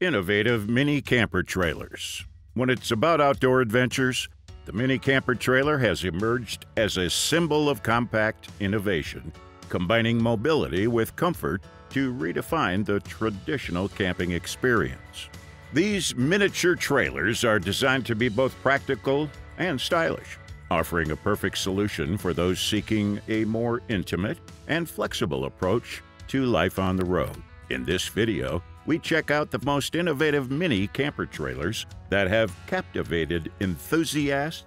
innovative mini camper trailers. When it's about outdoor adventures, the mini camper trailer has emerged as a symbol of compact innovation, combining mobility with comfort to redefine the traditional camping experience. These miniature trailers are designed to be both practical and stylish, offering a perfect solution for those seeking a more intimate and flexible approach to life on the road. In this video, we check out the most innovative mini camper trailers that have captivated enthusiasts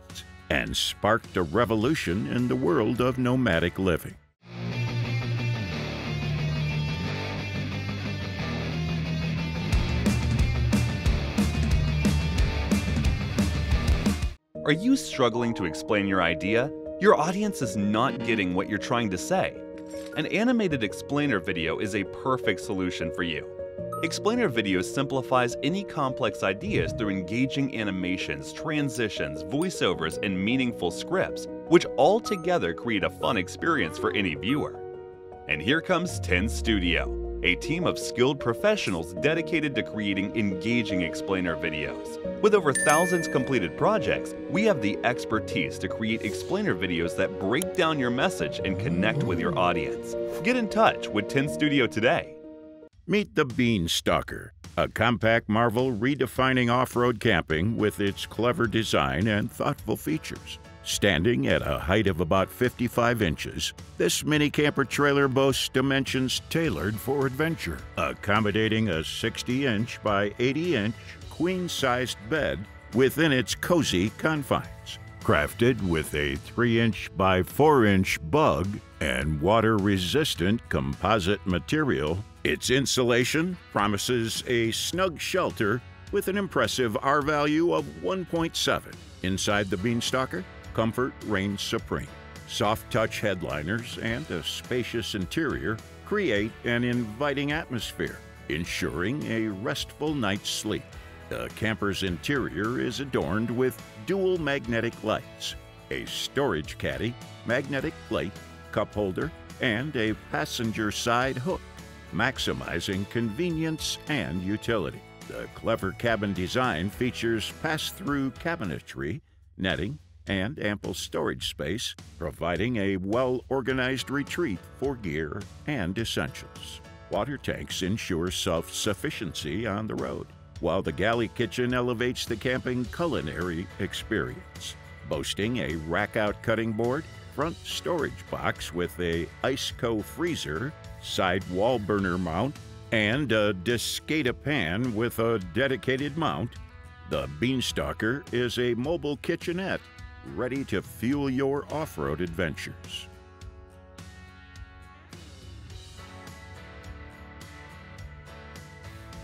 and sparked a revolution in the world of nomadic living. Are you struggling to explain your idea? Your audience is not getting what you're trying to say? An animated explainer video is a perfect solution for you. Explainer video simplifies any complex ideas through engaging animations, transitions, voiceovers, and meaningful scripts, which all together create a fun experience for any viewer. And here comes 10 Studio, a team of skilled professionals dedicated to creating engaging explainer videos. With over thousands completed projects, we have the expertise to create explainer videos that break down your message and connect with your audience. Get in touch with 10 Studio today. Meet the Beanstalker, a compact marvel redefining off-road camping with its clever design and thoughtful features. Standing at a height of about 55 inches, this mini camper trailer boasts dimensions tailored for adventure, accommodating a 60-inch by 80-inch queen-sized bed within its cozy confines. Crafted with a 3-inch by 4-inch bug and water-resistant composite material, its insulation promises a snug shelter with an impressive R-value of 1.7. Inside the Beanstalker, comfort reigns supreme. Soft-touch headliners and a spacious interior create an inviting atmosphere, ensuring a restful night's sleep. The camper's interior is adorned with dual magnetic lights, a storage caddy, magnetic plate, cup holder, and a passenger side hook, maximizing convenience and utility. The clever cabin design features pass-through cabinetry, netting, and ample storage space, providing a well-organized retreat for gear and essentials. Water tanks ensure self-sufficiency on the road, while the galley kitchen elevates the camping culinary experience, boasting a rack-out cutting board, front storage box with a Iceco freezer, side wall burner mount, and a Descada pan with a dedicated mount. The Beanstalker is a mobile kitchenette ready to fuel your off-road adventures.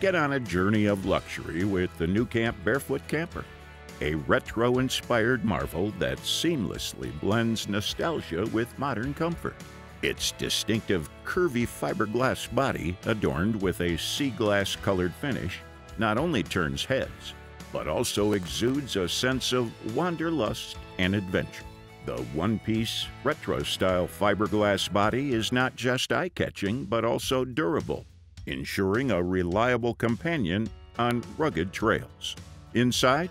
Get on a journey of luxury with the New Camp Barefoot Camper, a retro-inspired marvel that seamlessly blends nostalgia with modern comfort. Its distinctive curvy fiberglass body, adorned with a sea-glass-colored finish, not only turns heads, but also exudes a sense of wanderlust and adventure. The one-piece, retro-style fiberglass body is not just eye-catching, but also durable, ensuring a reliable companion on rugged trails. Inside,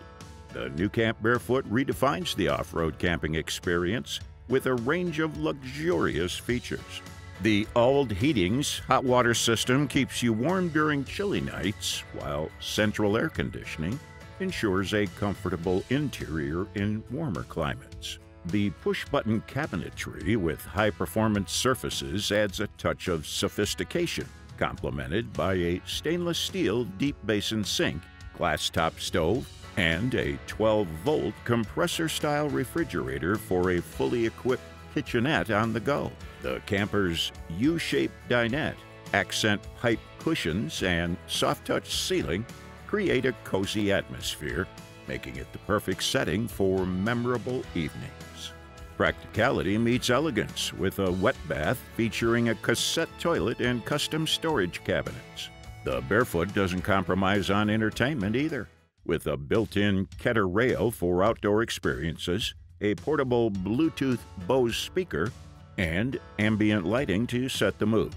the New Camp Barefoot redefines the off-road camping experience with a range of luxurious features. The Auld Heating's hot water system keeps you warm during chilly nights, while central air conditioning ensures a comfortable interior in warmer climates. The push-button cabinetry with high-performance surfaces adds a touch of sophistication, complemented by a stainless steel deep basin sink, glass top stove, and a 12-volt compressor-style refrigerator for a fully equipped kitchenette on the go. The camper's U-shaped dinette, accent pipe cushions, and soft-touch ceiling create a cozy atmosphere, making it the perfect setting for memorable evenings. Practicality meets elegance with a wet bath featuring a cassette toilet and custom storage cabinets. The Barefoot doesn't compromise on entertainment either, with a built-in Keter rail for outdoor experiences, a portable Bluetooth Bose speaker, and ambient lighting to set the mood.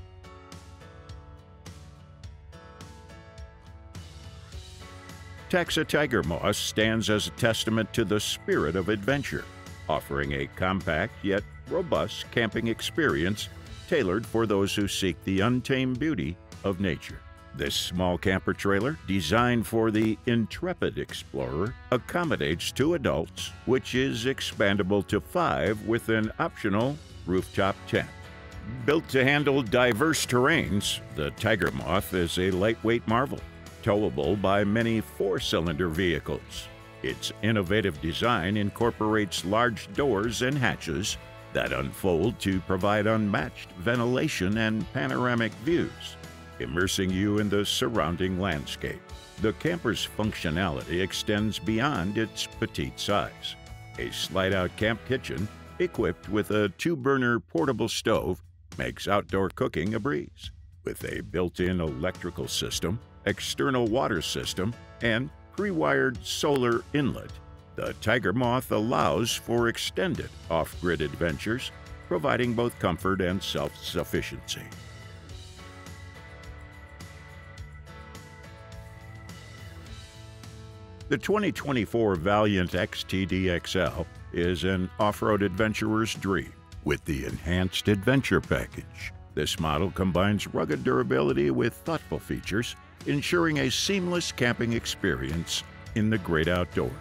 Taxa Tiger Moss stands as a testament to the spirit of adventure, offering a compact yet robust camping experience tailored for those who seek the untamed beauty of nature. This small camper trailer, designed for the intrepid explorer, accommodates 2 adults, which is expandable to 5 with an optional rooftop tent. Built to handle diverse terrains, the Tiger Moth is a lightweight marvel, towable by many 4-cylinder vehicles. Its innovative design incorporates large doors and hatches that unfold to provide unmatched ventilation and panoramic views, immersing you in the surrounding landscape. The camper's functionality extends beyond its petite size. A slide-out camp kitchen equipped with a 2-burner portable stove makes outdoor cooking a breeze. With a built-in electrical system, external water system, and pre-wired solar inlet, the Tiger Moth allows for extended off-grid adventures, providing both comfort and self-sufficiency. The 2024 Valiant XTD XL is an off-road adventurer's dream with the Enhanced Adventure Package. This model combines rugged durability with thoughtful features, ensuring a seamless camping experience in the great outdoors.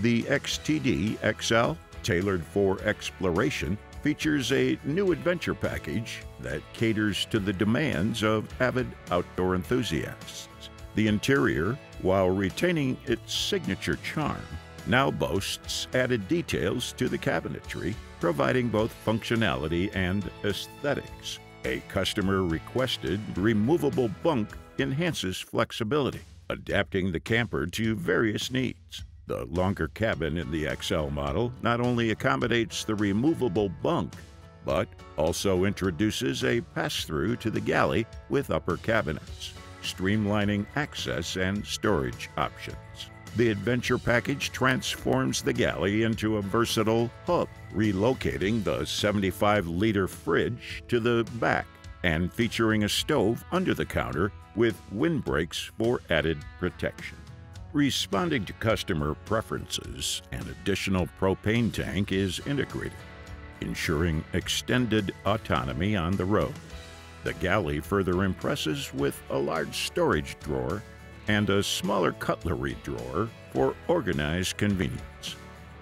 The XTD XL, tailored for exploration, features a new adventure package that caters to the demands of avid outdoor enthusiasts. The interior, while retaining its signature charm, now boasts added details to the cabinetry, providing both functionality and aesthetics. A customer-requested removable bunk enhances flexibility, adapting the camper to various needs. The longer cabin in the XL model not only accommodates the removable bunk, but also introduces a pass-through to the galley with upper cabinets, streamlining access and storage options. The adventure package transforms the galley into a versatile hub, relocating the 75-liter fridge to the back and featuring a stove under the counter with windbreaks for added protection. Responding to customer preferences, an additional propane tank is integrated, ensuring extended autonomy on the road. The galley further impresses with a large storage drawer and a smaller cutlery drawer for organized convenience.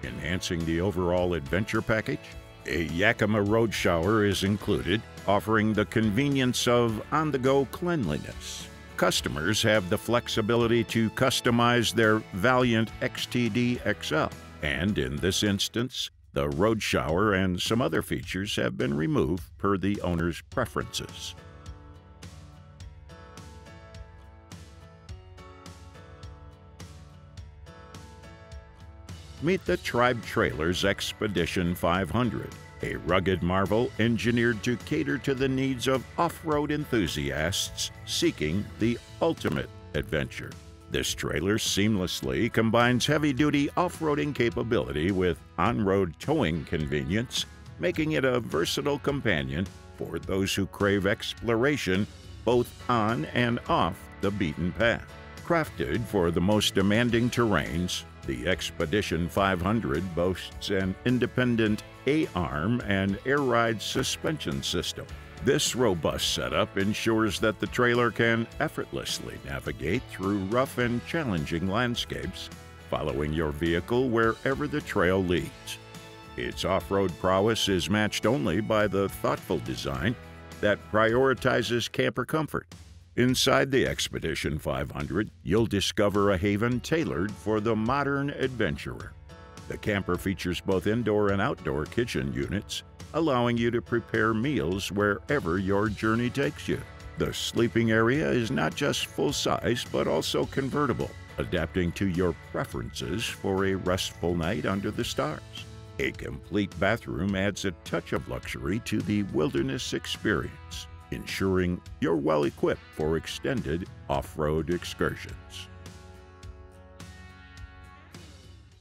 Enhancing the overall adventure package, a Yakima Road Shower is included, offering the convenience of on-the-go cleanliness. Customers have the flexibility to customize their Valiant XTD XL, and in this instance, the road shower and some other features have been removed per the owner's preferences. Meet the Tribe Trailers Expedition 500, a rugged marvel engineered to cater to the needs of off-road enthusiasts seeking the ultimate adventure. This trailer seamlessly combines heavy-duty off-roading capability with on-road towing convenience, making it a versatile companion for those who crave exploration both on and off the beaten path. Crafted for the most demanding terrains, the Expedition 500 boasts an independent A-arm and air-ride suspension system. This robust setup ensures that the trailer can effortlessly navigate through rough and challenging landscapes, following your vehicle wherever the trail leads. Its off-road prowess is matched only by the thoughtful design that prioritizes camper comfort. Inside the Expedition 500, you'll discover a haven tailored for the modern adventurer. The camper features both indoor and outdoor kitchen units, allowing you to prepare meals wherever your journey takes you. The sleeping area is not just full size, but also convertible, adapting to your preferences for a restful night under the stars. A complete bathroom adds a touch of luxury to the wilderness experience, ensuring you're well equipped for extended off-road excursions.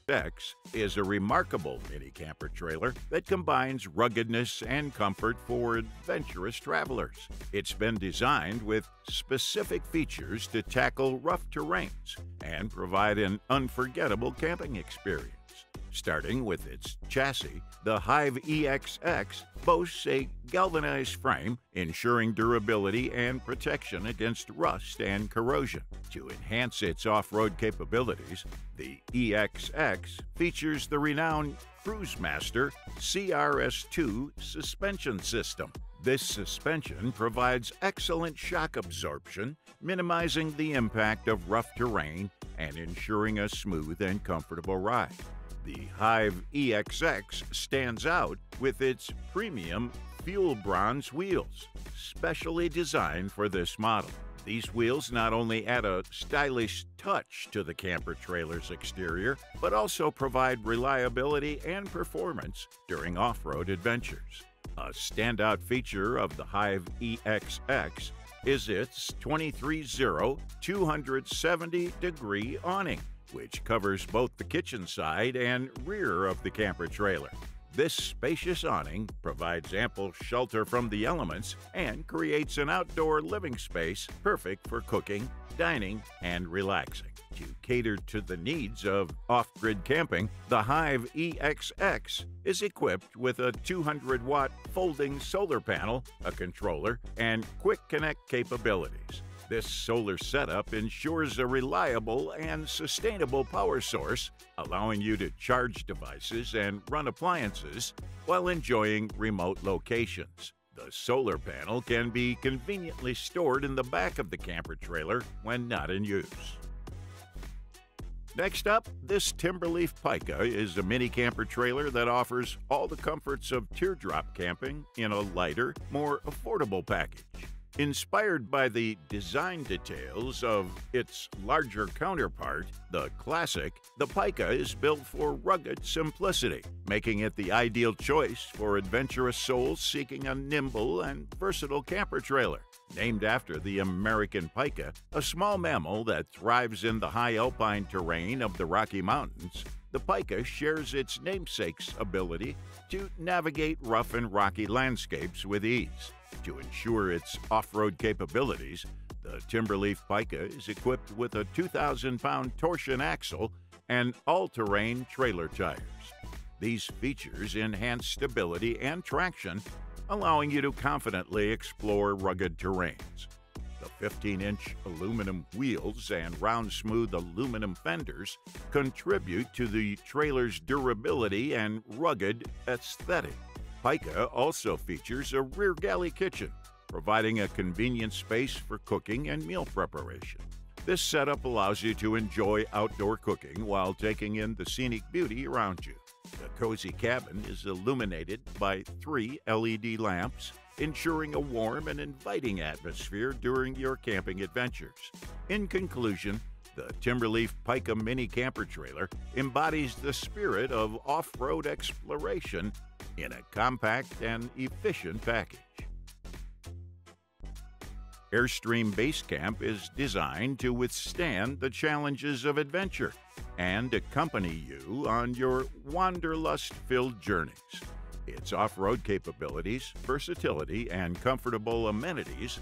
Next, is a remarkable mini camper trailer that combines ruggedness and comfort for adventurous travelers. It's been designed with specific features to tackle rough terrains and provide an unforgettable camping experience. Starting with its chassis, the Hive EXX boasts a galvanized frame, ensuring durability and protection against rust and corrosion. To enhance its off-road capabilities, the EXX features the renowned Cruisemaster CRS2 suspension system. This suspension provides excellent shock absorption, minimizing the impact of rough terrain and ensuring a smooth and comfortable ride. The Hive EXX stands out with its premium fuel bronze wheels, specially designed for this model. These wheels not only add a stylish touch to the camper trailer's exterior, but also provide reliability and performance during off-road adventures. A standout feature of the Hive EXX is its 270-degree awning, which covers both the kitchen side and rear of the camper trailer. This spacious awning provides ample shelter from the elements and creates an outdoor living space perfect for cooking, dining, and relaxing. To cater to the needs of off-grid camping, the Hive EXX is equipped with a 200-watt folding solar panel, a controller, and quick connect capabilities. This solar setup ensures a reliable and sustainable power source, allowing you to charge devices and run appliances while enjoying remote locations. The solar panel can be conveniently stored in the back of the camper trailer when not in use. Next up, this Timberleaf Pika is a mini camper trailer that offers all the comforts of teardrop camping in a lighter, more affordable package. Inspired by the design details of its larger counterpart, the Classic, the Pika is built for rugged simplicity, making it the ideal choice for adventurous souls seeking a nimble and versatile camper trailer. Named after the American pika, a small mammal that thrives in the high alpine terrain of the Rocky Mountains, the pika shares its namesake's ability to navigate rough and rocky landscapes with ease. To ensure its off-road capabilities, the Timberleaf Pika is equipped with a 2,000-pound torsion axle and all-terrain trailer tires. These features enhance stability and traction, allowing you to confidently explore rugged terrains. The 15-inch aluminum wheels and round, smooth aluminum fenders contribute to the trailer's durability and rugged aesthetic. Pika also features a rear galley kitchen, providing a convenient space for cooking and meal preparation. This setup allows you to enjoy outdoor cooking while taking in the scenic beauty around you. The cozy cabin is illuminated by 3 LED lamps, ensuring a warm and inviting atmosphere during your camping adventures. In conclusion, the Timberleaf Pika mini camper trailer embodies the spirit of off-road exploration in a compact and efficient package. Airstream Basecamp is designed to withstand the challenges of adventure and accompany you on your wanderlust-filled journeys. Its off-road capabilities, versatility, and comfortable amenities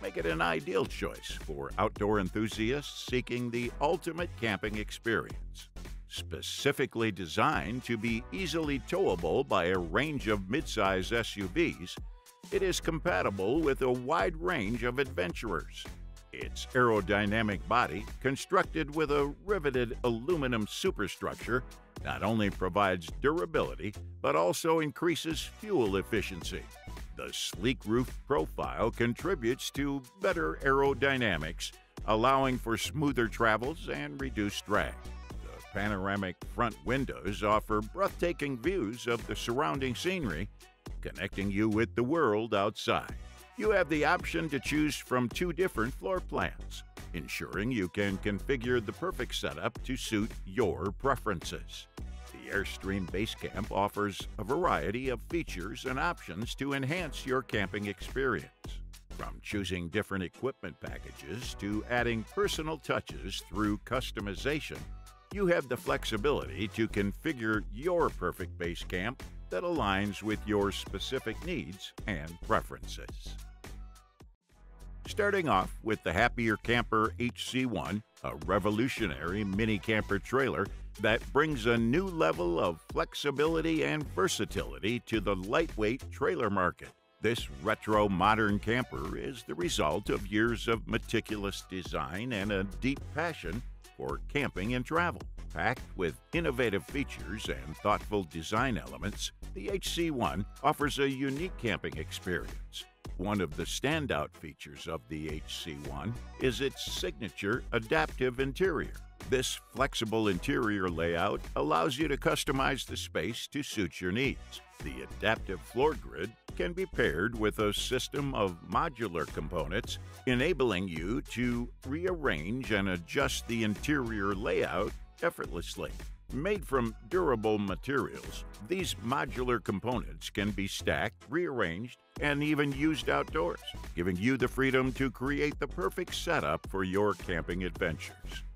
make it an ideal choice for outdoor enthusiasts seeking the ultimate camping experience. Specifically designed to be easily towable by a range of midsize SUVs, it is compatible with a wide range of adventurers. Its aerodynamic body, constructed with a riveted aluminum superstructure, not only provides durability, but also increases fuel efficiency. The sleek roof profile contributes to better aerodynamics, allowing for smoother travels and reduced drag. Panoramic front windows offer breathtaking views of the surrounding scenery, connecting you with the world outside. You have the option to choose from 2 different floor plans, ensuring you can configure the perfect setup to suit your preferences. The Airstream Basecamp offers a variety of features and options to enhance your camping experience. From choosing different equipment packages to adding personal touches through customization, you have the flexibility to configure your perfect base camp that aligns with your specific needs and preferences. Starting off with the Happier Camper HC1, a revolutionary mini camper trailer that brings a new level of flexibility and versatility to the lightweight trailer market. This retro modern camper is the result of years of meticulous design and a deep passion for camping and travel. Packed with innovative features and thoughtful design elements, the HC1 offers a unique camping experience. One of the standout features of the HC1 is its signature adaptive interior. This flexible interior layout allows you to customize the space to suit your needs. The adaptive floor grid can be paired with a system of modular components, enabling you to rearrange and adjust the interior layout effortlessly. Made from durable materials, these modular components can be stacked, rearranged, and even used outdoors, giving you the freedom to create the perfect setup for your camping adventures.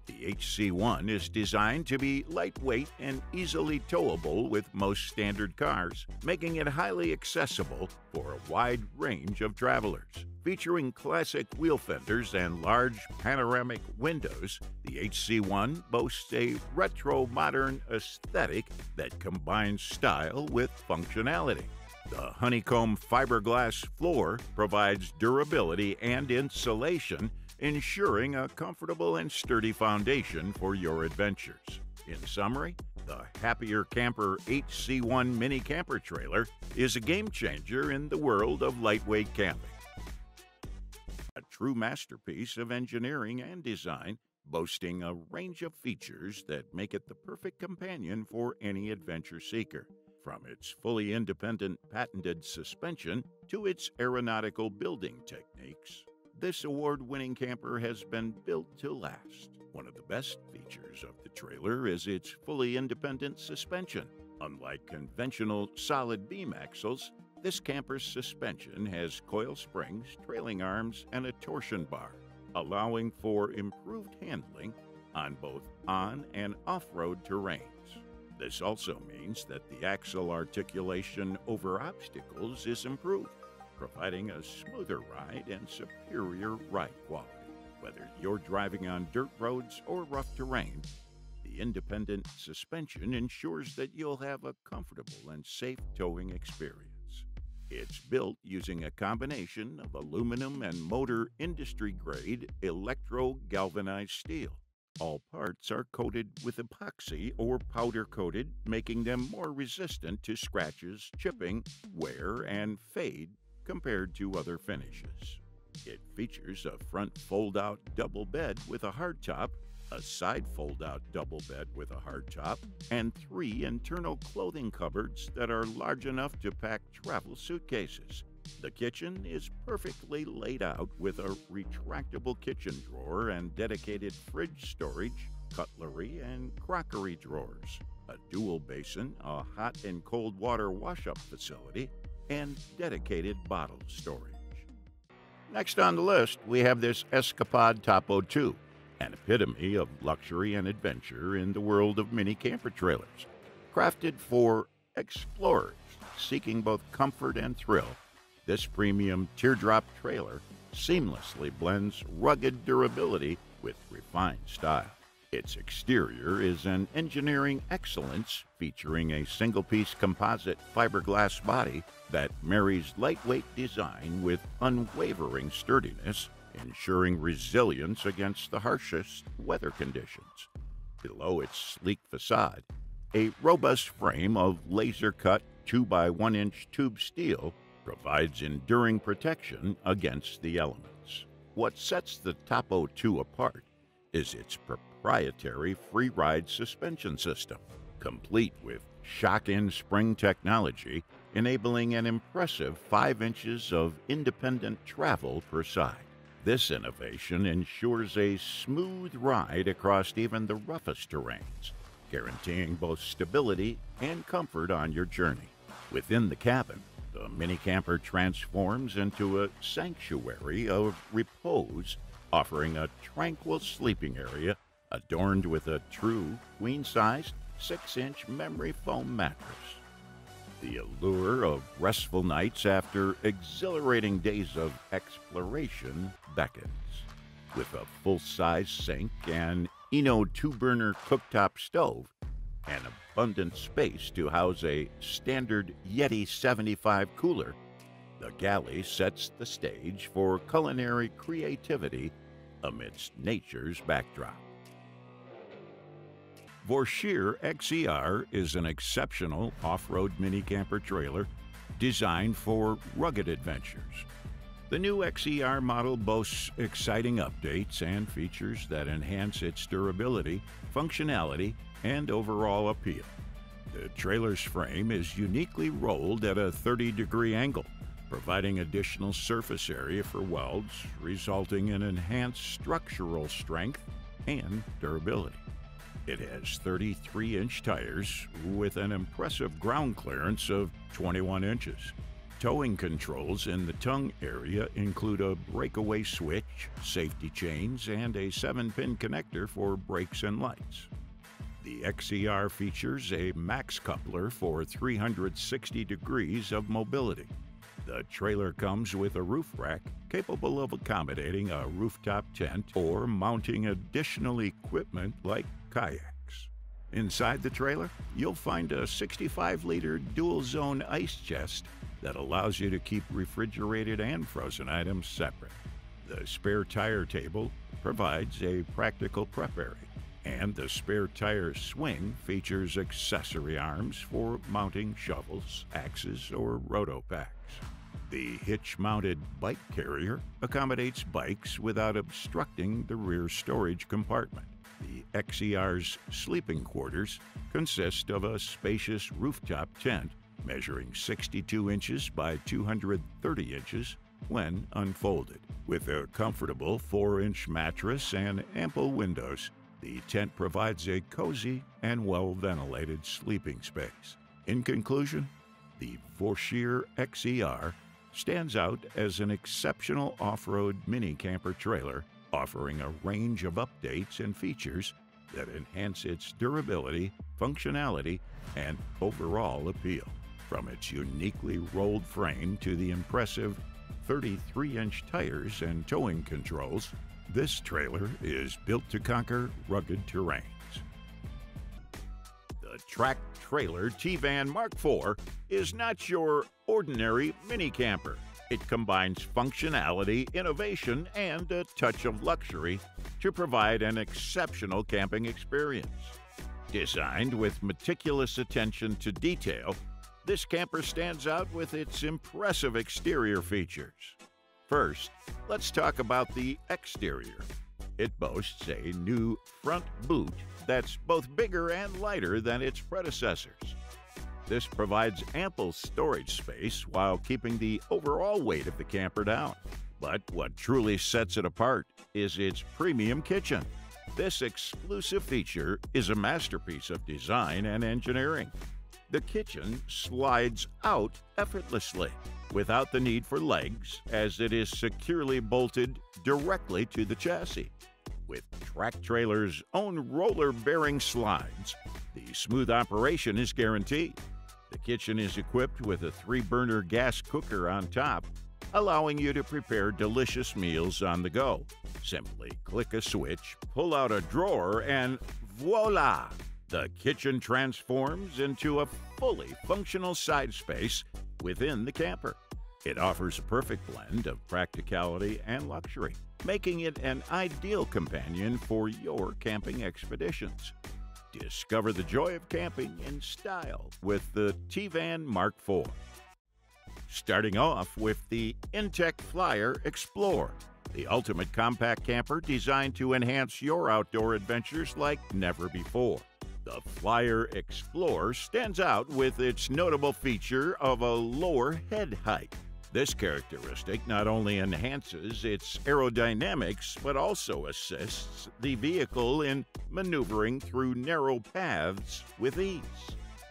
The HC1 is designed to be lightweight and easily towable with most standard cars, making it highly accessible for a wide range of travelers. Featuring classic wheel fenders and large panoramic windows, the HC1 boasts a retro-modern aesthetic that combines style with functionality. The honeycomb fiberglass floor provides durability and insulation, ensuring a comfortable and sturdy foundation for your adventures. In summary, the Happier Camper HC1 Mini Camper Trailer is a game changer in the world of lightweight camping. A true masterpiece of engineering and design, boasting a range of features that make it the perfect companion for any adventure seeker. From its fully independent patented suspension to its aeronautical building techniques, this award-winning camper has been built to last. One of the best features of the trailer is its fully independent suspension. Unlike conventional solid beam axles, this camper's suspension has coil springs, trailing arms, and a torsion bar, allowing for improved handling on both on- and off-road terrains. This also means that the axle articulation over obstacles is improved, providing a smoother ride and superior ride quality. Whether you're driving on dirt roads or rough terrain, the independent suspension ensures that you'll have a comfortable and safe towing experience. It's built using a combination of aluminum and motor industry-grade electro-galvanized steel. All parts are coated with epoxy or powder-coated, making them more resistant to scratches, chipping, wear, and fade compared to other finishes. It features a front fold-out double bed with a hardtop, a side fold-out double bed with a hardtop, and 3 internal clothing cupboards that are large enough to pack travel suitcases. The kitchen is perfectly laid out with a retractable kitchen drawer and dedicated fridge storage, cutlery, and crockery drawers, a dual basin, a hot and cold water wash-up facility, and dedicated bottle storage. Next on the list, we have this Escapod Topo 2, an epitome of luxury and adventure in the world of mini camper trailers. Crafted for explorers seeking both comfort and thrill, this premium teardrop trailer seamlessly blends rugged durability with refined style. Its exterior is an engineering excellence, featuring a single-piece composite fiberglass body that marries lightweight design with unwavering sturdiness, ensuring resilience against the harshest weather conditions. Below its sleek facade, a robust frame of laser-cut 2x1-inch tube steel provides enduring protection against the elements. What sets the Topo 2 apart is its proprietary free-ride suspension system, complete with shock-in spring technology, enabling an impressive 5 inches of independent travel per side. This innovation ensures a smooth ride across even the roughest terrains, guaranteeing both stability and comfort on your journey. Within the cabin, the mini camper transforms into a sanctuary of repose, offering a tranquil sleeping area adorned with a true queen-sized 6-inch memory foam mattress. The allure of restful nights after exhilarating days of exploration beckons. With a full-size sink, an Eno 2-burner cooktop stove, and abundant space to house a standard Yeti 75 cooler, the galley sets the stage for culinary creativity amidst nature's backdrop. Vorsheer XER is an exceptional off-road mini camper trailer designed for rugged adventures. The new XER model boasts exciting updates and features that enhance its durability, functionality, and overall appeal. The trailer's frame is uniquely rolled at a 30-degree angle, providing additional surface area for welds, resulting in enhanced structural strength and durability. It has 33-inch tires with an impressive ground clearance of 21 inches. Towing controls in the tongue area include a breakaway switch, safety chains, and a 7-pin connector for brakes and lights. The XER features a max coupler for 360 degrees of mobility. The trailer comes with a roof rack capable of accommodating a rooftop tent or mounting additional equipment like kayaks. Inside the trailer, you'll find a 65-liter dual-zone ice chest that allows you to keep refrigerated and frozen items separate. The spare tire table provides a practical prep area, and the spare tire swing features accessory arms for mounting shovels, axes, or rotopacks. The hitch-mounted bike carrier accommodates bikes without obstructing the rear storage compartment. The XER's sleeping quarters consist of a spacious rooftop tent measuring 62 inches by 230 inches when unfolded. With a comfortable 4-inch mattress and ample windows, the tent provides a cozy and well-ventilated sleeping space. In conclusion, the Vorsheer XER stands out as an exceptional off-road mini camper trailer, offering a range of updates and features that enhance its durability, functionality, and overall appeal. From its uniquely rolled frame to the impressive 33-inch tires and towing controls, this trailer is built to conquer rugged terrains. The Track Trailer T-Van Mark IV is not your ordinary mini camper. It combines functionality, innovation, and a touch of luxury to provide an exceptional camping experience. Designed with meticulous attention to detail, this camper stands out with its impressive exterior features. First, let's talk about the exterior. It boasts a new front boot that's both bigger and lighter than its predecessors. This provides ample storage space while keeping the overall weight of the camper down. But what truly sets it apart is its premium kitchen. This exclusive feature is a masterpiece of design and engineering. The kitchen slides out effortlessly without the need for legs, as it is securely bolted directly to the chassis. With Track Trailer's own roller bearing slides, the smooth operation is guaranteed. The kitchen is equipped with a 3-burner gas cooker on top, allowing you to prepare delicious meals on the go. Simply click a switch, pull out a drawer, and voila! The kitchen transforms into a fully functional side space within the camper. It offers a perfect blend of practicality and luxury, making it an ideal companion for your camping expeditions. Discover the joy of camping in style with the T-Van Mark IV. Starting off with the Intech Flyer Explorer, the ultimate compact camper designed to enhance your outdoor adventures like never before. The Flyer Explorer stands out with its notable feature of a lower head height. This characteristic not only enhances its aerodynamics, but also assists the vehicle in maneuvering through narrow paths with ease.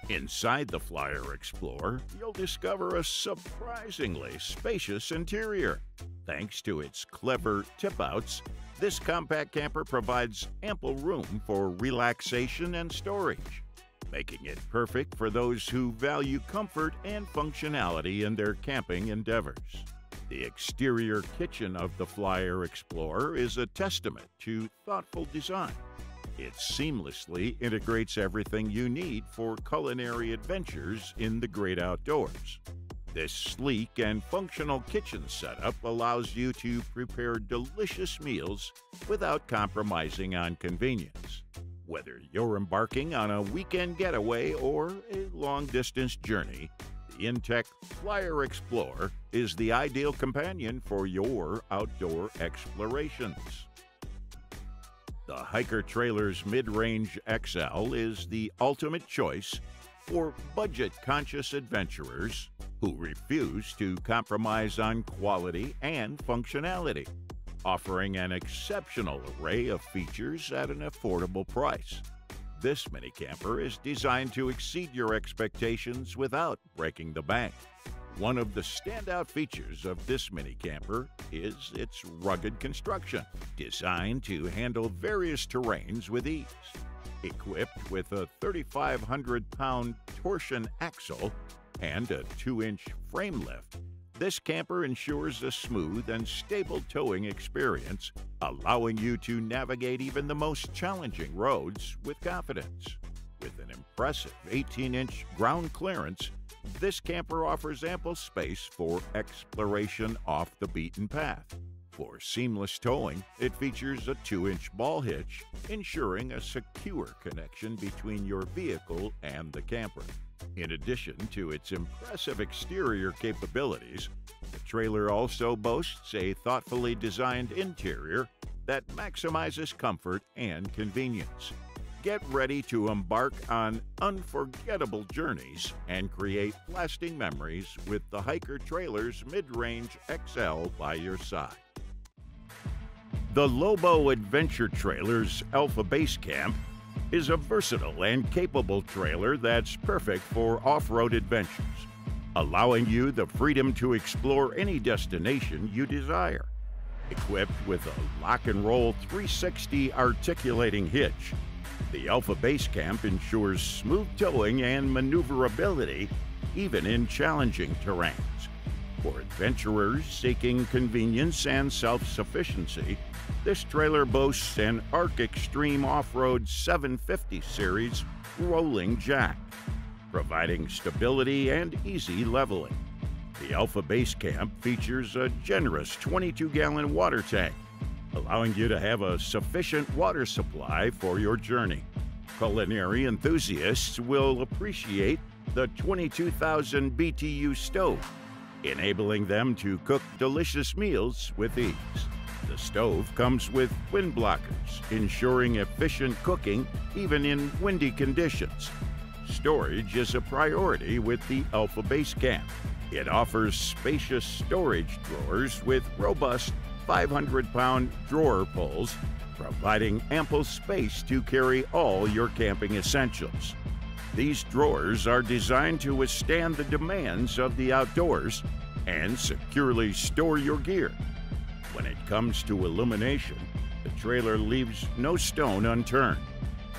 Inside the Flyer Explorer, you'll discover a surprisingly spacious interior. Thanks to its clever tip-outs, This compact camper provides ample room for relaxation and storage, making it perfect for those who value comfort and functionality in their camping endeavors. The exterior kitchen of the Flyer Explorer is a testament to thoughtful design. It seamlessly integrates everything you need for culinary adventures in the great outdoors. This sleek and functional kitchen setup allows you to prepare delicious meals without compromising on convenience. Whether you're embarking on a weekend getaway or a long-distance journey, the Intech Flyer Explorer is the ideal companion for your outdoor explorations. The Hiker Trailers Mid-Range XL is the ultimate choice for budget-conscious adventurers who refuse to compromise on quality and functionality, offering an exceptional array of features at an affordable price. This minicamper is designed to exceed your expectations without breaking the bank. One of the standout features of this minicamper is its rugged construction, designed to handle various terrains with ease. Equipped with a 3,500-pound torsion axle and a 2-inch frame lift, this camper ensures a smooth and stable towing experience, allowing you to navigate even the most challenging roads with confidence. With an impressive 18-inch ground clearance, this camper offers ample space for exploration off the beaten path. For seamless towing, it features a 2-inch ball hitch, ensuring a secure connection between your vehicle and the camper. In addition to its impressive exterior capabilities, the trailer also boasts a thoughtfully designed interior that maximizes comfort and convenience. Get ready to embark on unforgettable journeys and create lasting memories with the Hiker Trailers Mid-Range XL by your side. The Lobo Adventure Trailers Alpha Base Camp is a versatile and capable trailer that's perfect for off-road adventures, allowing you the freedom to explore any destination you desire. Equipped with a lock and roll 360 articulating hitch, the Alpha Base Camp ensures smooth towing and maneuverability even in challenging terrains. For adventurers seeking convenience and self-sufficiency, this trailer boasts an Arc Extreme Off-Road 750 Series rolling jack, providing stability and easy leveling. The Alpha Base Camp features a generous 22-gallon water tank, allowing you to have a sufficient water supply for your journey. Culinary enthusiasts will appreciate the 22,000 BTU stove, enabling them to cook delicious meals with ease. The stove comes with wind blockers, ensuring efficient cooking even in windy conditions. Storage is a priority with the Alpha Base Camp. It offers spacious storage drawers with robust 500-pound drawer pulls, providing ample space to carry all your camping essentials. These drawers are designed to withstand the demands of the outdoors and securely store your gear. When it comes to illumination, the trailer leaves no stone unturned.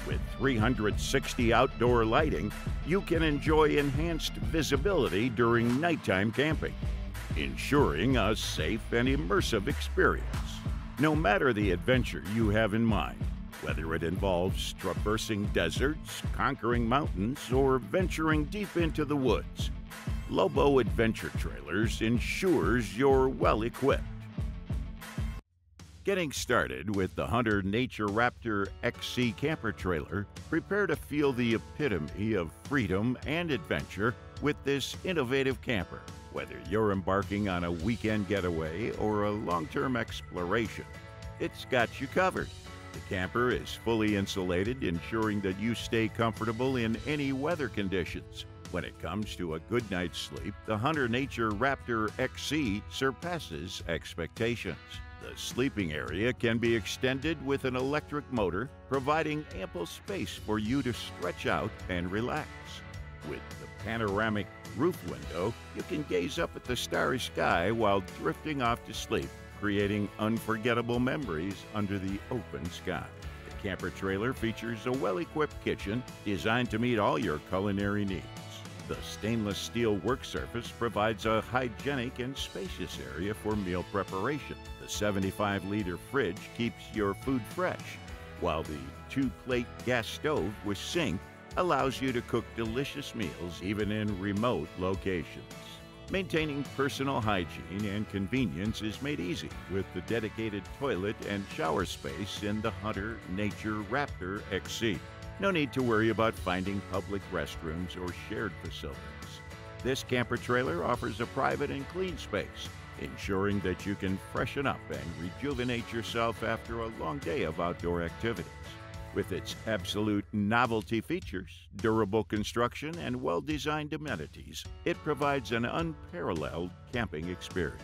With 360 outdoor lighting, you can enjoy enhanced visibility during nighttime camping, ensuring a safe and immersive experience. No matter the adventure you have in mind, whether it involves traversing deserts, conquering mountains, or venturing deep into the woods, Lobo Adventure Trailers ensures you're well-equipped. Getting started with the Hunter Nature Raptor XC camper trailer, prepare to feel the epitome of freedom and adventure with this innovative camper. Whether you're embarking on a weekend getaway or a long-term exploration, it's got you covered. The camper is fully insulated, ensuring that you stay comfortable in any weather conditions. When it comes to a good night's sleep, the Hunter Nature Raptor XC surpasses expectations. The sleeping area can be extended with an electric motor, providing ample space for you to stretch out and relax. With the panoramic roof window, you can gaze up at the starry sky while drifting off to sleep, creating unforgettable memories under the open sky. The camper trailer features a well-equipped kitchen designed to meet all your culinary needs. The stainless steel work surface provides a hygienic and spacious area for meal preparation. The 75-liter fridge keeps your food fresh, while the 2-plate gas stove with sink allows you to cook delicious meals even in remote locations. Maintaining personal hygiene and convenience is made easy with the dedicated toilet and shower space in the Hunter Nature Raptor XC. No need to worry about finding public restrooms or shared facilities. This camper trailer offers a private and clean space, ensuring that you can freshen up and rejuvenate yourself after a long day of outdoor activities. With its absolute novelty features, durable construction, and well-designed amenities, it provides an unparalleled camping experience.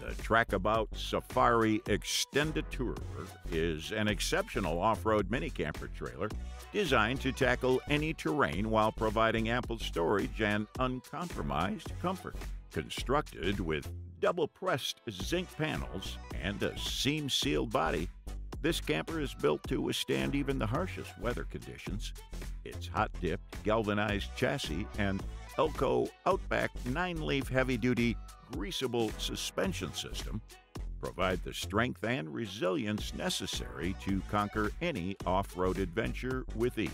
The Trackabout Safari Extended Tourer is an exceptional off-road mini camper trailer designed to tackle any terrain while providing ample storage and uncompromised comfort. Constructed with double-pressed zinc panels and a seam-sealed body, this camper is built to withstand even the harshest weather conditions. Its hot-dipped galvanized chassis and Elco Outback 9-leaf heavy-duty greasable suspension system provide the strength and resilience necessary to conquer any off-road adventure with ease.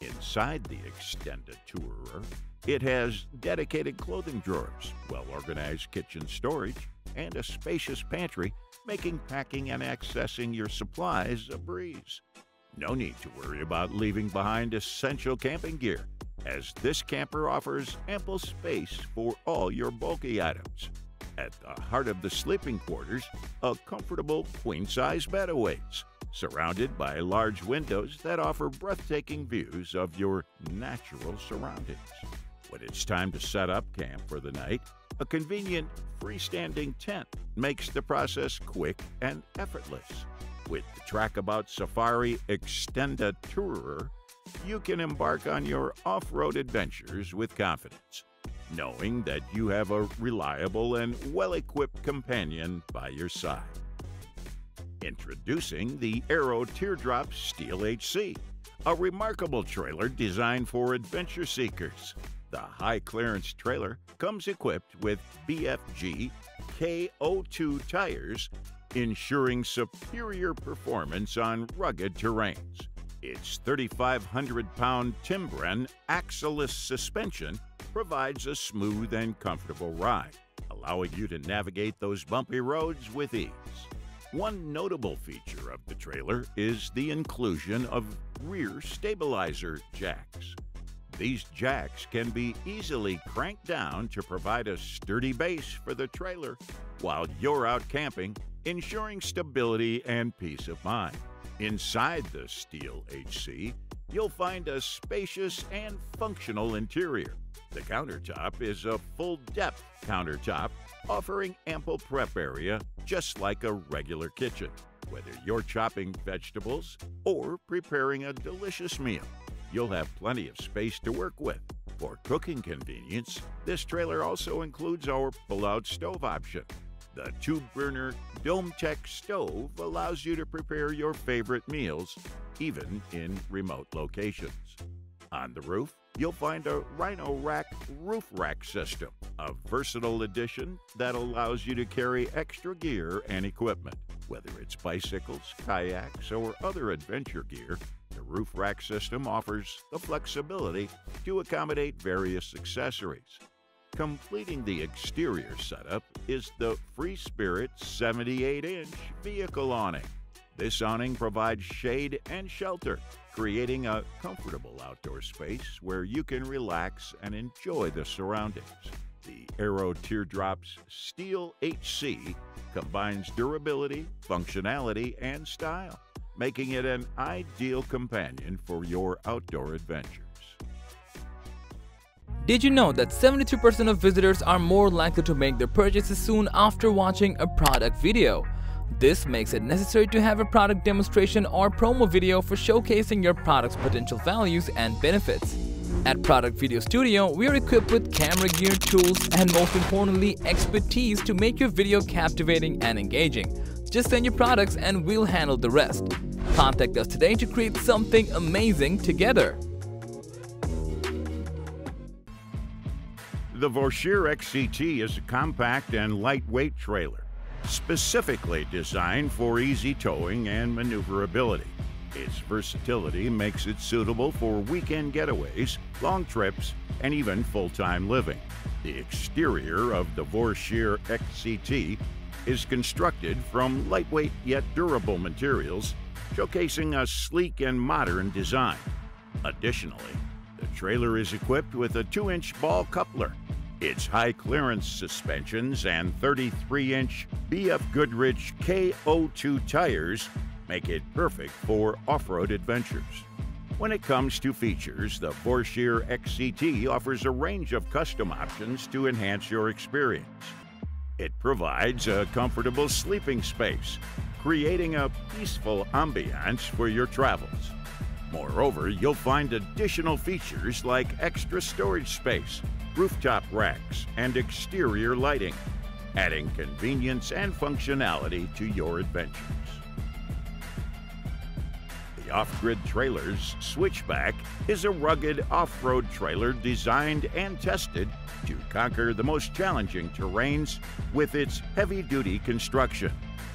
Inside the Extended Tourer, it has dedicated clothing drawers, well-organized kitchen storage, and a spacious pantry, making packing and accessing your supplies a breeze. No need to worry about leaving behind essential camping gear, as this camper offers ample space for all your bulky items. At the heart of the sleeping quarters, a comfortable queen-size bed awaits, surrounded by large windows that offer breathtaking views of your natural surroundings. When it's time to set up camp for the night, a convenient freestanding tent makes the process quick and effortless. With the Trackabout Safari Extended Tourer, you can embark on your off-road adventures with confidence, knowing that you have a reliable and well-equipped companion by your side. Introducing the Aero Teardrop Steel HC, a remarkable trailer designed for adventure seekers. The high-clearance trailer comes equipped with BFG KO2 tires, ensuring superior performance on rugged terrains. Its 3,500-pound Timbren axle-less suspension provides a smooth and comfortable ride, allowing you to navigate those bumpy roads with ease. One notable feature of the trailer is the inclusion of rear stabilizer jacks. These jacks can be easily cranked down to provide a sturdy base for the trailer while you're out camping, ensuring stability and peace of mind. Inside the Steel HC, you'll find a spacious and functional interior. The countertop is a full-depth countertop, offering ample prep area just like a regular kitchen. Whether you're chopping vegetables or preparing a delicious meal, you'll have plenty of space to work with. For cooking convenience, this trailer also includes our pull-out stove option. The 2-burner DomeTech stove allows you to prepare your favorite meals, even in remote locations. On the roof, you'll find a Rhino Rack roof rack system, a versatile addition that allows you to carry extra gear and equipment. Whether it's bicycles, kayaks, or other adventure gear, the roof rack system offers the flexibility to accommodate various accessories. Completing the exterior setup is the Free Spirit 78-inch vehicle awning. This awning provides shade and shelter, creating a comfortable outdoor space where you can relax and enjoy the surroundings. The Aero Teardrop's Steel HC combines durability, functionality, and style, making it an ideal companion for your outdoor adventure. Did you know that 73% of visitors are more likely to make their purchases soon after watching a product video? This makes it necessary to have a product demonstration or promo video for showcasing your product's potential values and benefits. At Product Video Studio, we are equipped with camera gear, tools, and most importantly, expertise to make your video captivating and engaging. Just send your products and we'll handle the rest. Contact us today to create something amazing together. The Vorsheer XCT is a compact and lightweight trailer, specifically designed for easy towing and maneuverability. Its versatility makes it suitable for weekend getaways, long trips, and even full-time living. The exterior of the Vorsheer XCT is constructed from lightweight yet durable materials, showcasing a sleek and modern design. Additionally, the trailer is equipped with a 2-inch ball coupler. Its high clearance suspensions and 33-inch BF Goodrich K02 tires make it perfect for off-road adventures. When it comes to features, the Vorsheer XCT offers a range of custom options to enhance your experience. It provides a comfortable sleeping space, creating a peaceful ambiance for your travels. Moreover, you'll find additional features like extra storage space, rooftop racks, and exterior lighting, adding convenience and functionality to your adventures. The Off-Grid Trailers Switchback is a rugged off-road trailer designed and tested to conquer the most challenging terrains with its heavy-duty construction.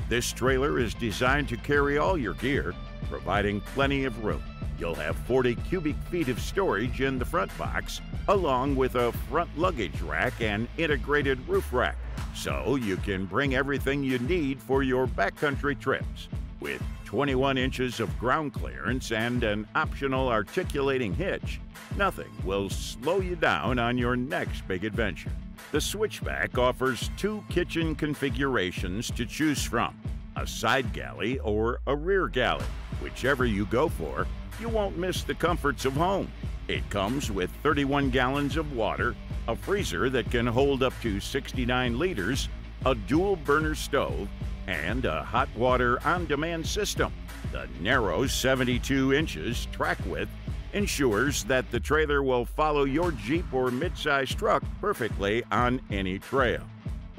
This trailer is designed to carry all your gear, providing plenty of room. You'll have 40 cubic feet of storage in the front box, along with a front luggage rack and integrated roof rack, so you can bring everything you need for your backcountry trips. With 21 inches of ground clearance and an optional articulating hitch, nothing will slow you down on your next big adventure. The Switchback offers 2 kitchen configurations to choose from, a side galley or a rear galley. Whichever you go for, you won't miss the comforts of home. It comes with 31 gallons of water, a freezer that can hold up to 69 liters, a dual burner stove, and a hot water on-demand system. The narrow 72 inches track width ensures that the trailer will follow your Jeep or midsize truck perfectly on any trail.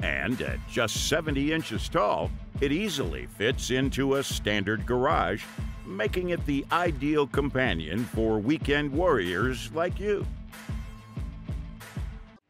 And at just 70 inches tall, it easily fits into a standard garage, making it the ideal companion for weekend warriors like you.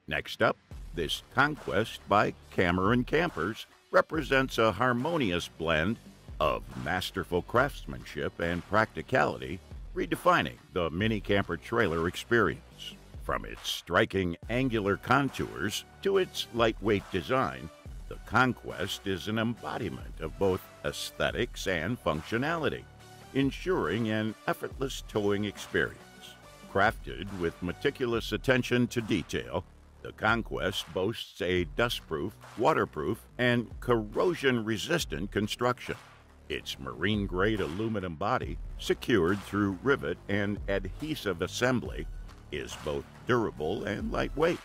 Next up, this Conquest by Cameron Campers represents a harmonious blend of masterful craftsmanship and practicality, redefining the mini camper trailer experience. From its striking angular contours to its lightweight design, the Conquest is an embodiment of both aesthetics and functionality, ensuring an effortless towing experience. Crafted with meticulous attention to detail, the Conquest boasts a dustproof, waterproof, and corrosion-resistant construction. Its marine-grade aluminum body, secured through rivet and adhesive assembly, is both durable and lightweight,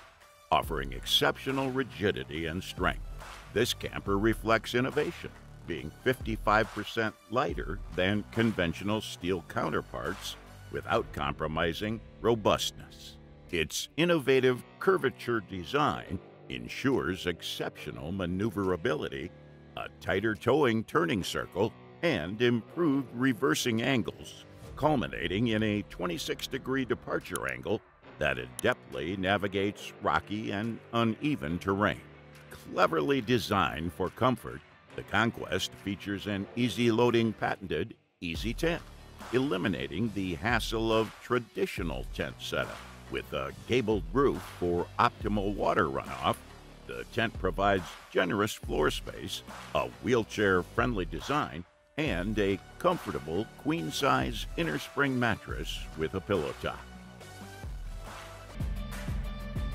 offering exceptional rigidity and strength. This camper reflects innovation, being 55% lighter than conventional steel counterparts without compromising robustness. Its innovative curvature design ensures exceptional maneuverability, a tighter towing turning circle, and improved reversing angles, culminating in a 26-degree departure angle that adeptly navigates rocky and uneven terrain. Cleverly designed for comfort, the Conquest features an easy-loading patented Easy Tent, eliminating the hassle of traditional tent setup. With a gabled roof for optimal water runoff, the tent provides generous floor space, a wheelchair-friendly design, and a comfortable queen-size inner spring mattress with a pillow top.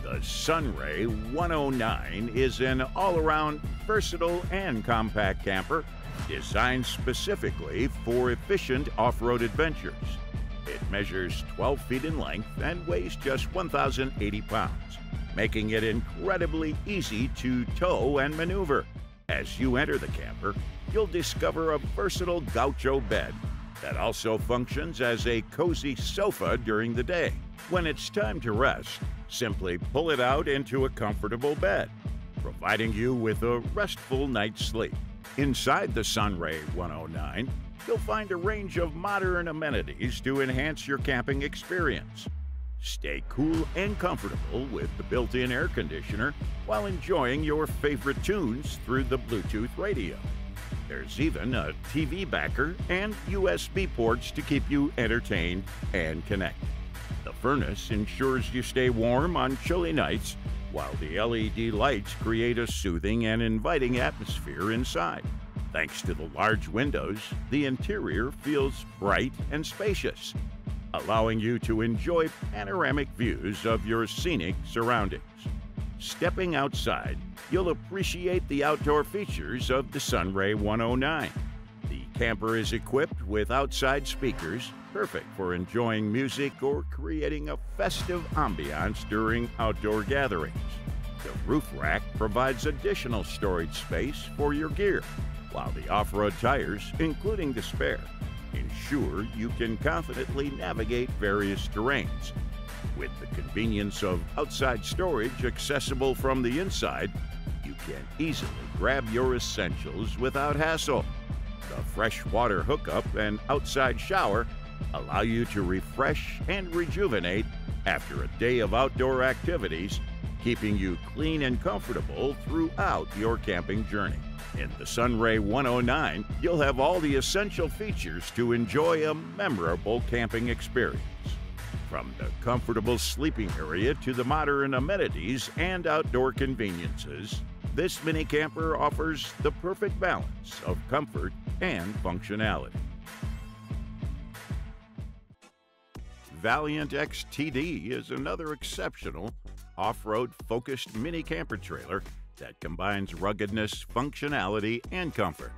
The Sunray 109 is an all-around versatile and compact camper designed specifically for efficient off-road adventures. It measures 12 feet in length and weighs just 1,080 pounds, making it incredibly easy to tow and maneuver. As you enter the camper, you'll discover a versatile gaucho bed, that also functions as a cozy sofa during the day. When it's time to rest, simply pull it out into a comfortable bed, providing you with a restful night's sleep. Inside the Sunray 109, you'll find a range of modern amenities to enhance your camping experience. Stay cool and comfortable with the built-in air conditioner while enjoying your favorite tunes through the Bluetooth radio. There's even a TV backer and USB ports to keep you entertained and connected. The furnace ensures you stay warm on chilly nights, while the LED lights create a soothing and inviting atmosphere inside. Thanks to the large windows, the interior feels bright and spacious, allowing you to enjoy panoramic views of your scenic surroundings. Stepping outside, you'll appreciate the outdoor features of the Sunray 109. The camper is equipped with outside speakers, perfect for enjoying music or creating a festive ambiance during outdoor gatherings. The roof rack provides additional storage space for your gear, while the off-road tires, including the spare, ensure you can confidently navigate various terrains. With the convenience of outside storage accessible from the inside, you can easily grab your essentials without hassle. The freshwater hookup and outside shower allow you to refresh and rejuvenate after a day of outdoor activities, keeping you clean and comfortable throughout your camping journey. In the Sunray 109, you'll have all the essential features to enjoy a memorable camping experience. From the comfortable sleeping area to the modern amenities and outdoor conveniences, this mini camper offers the perfect balance of comfort and functionality. Valiant XTD is another exceptional off-road focused mini camper trailer that combines ruggedness, functionality, and comfort.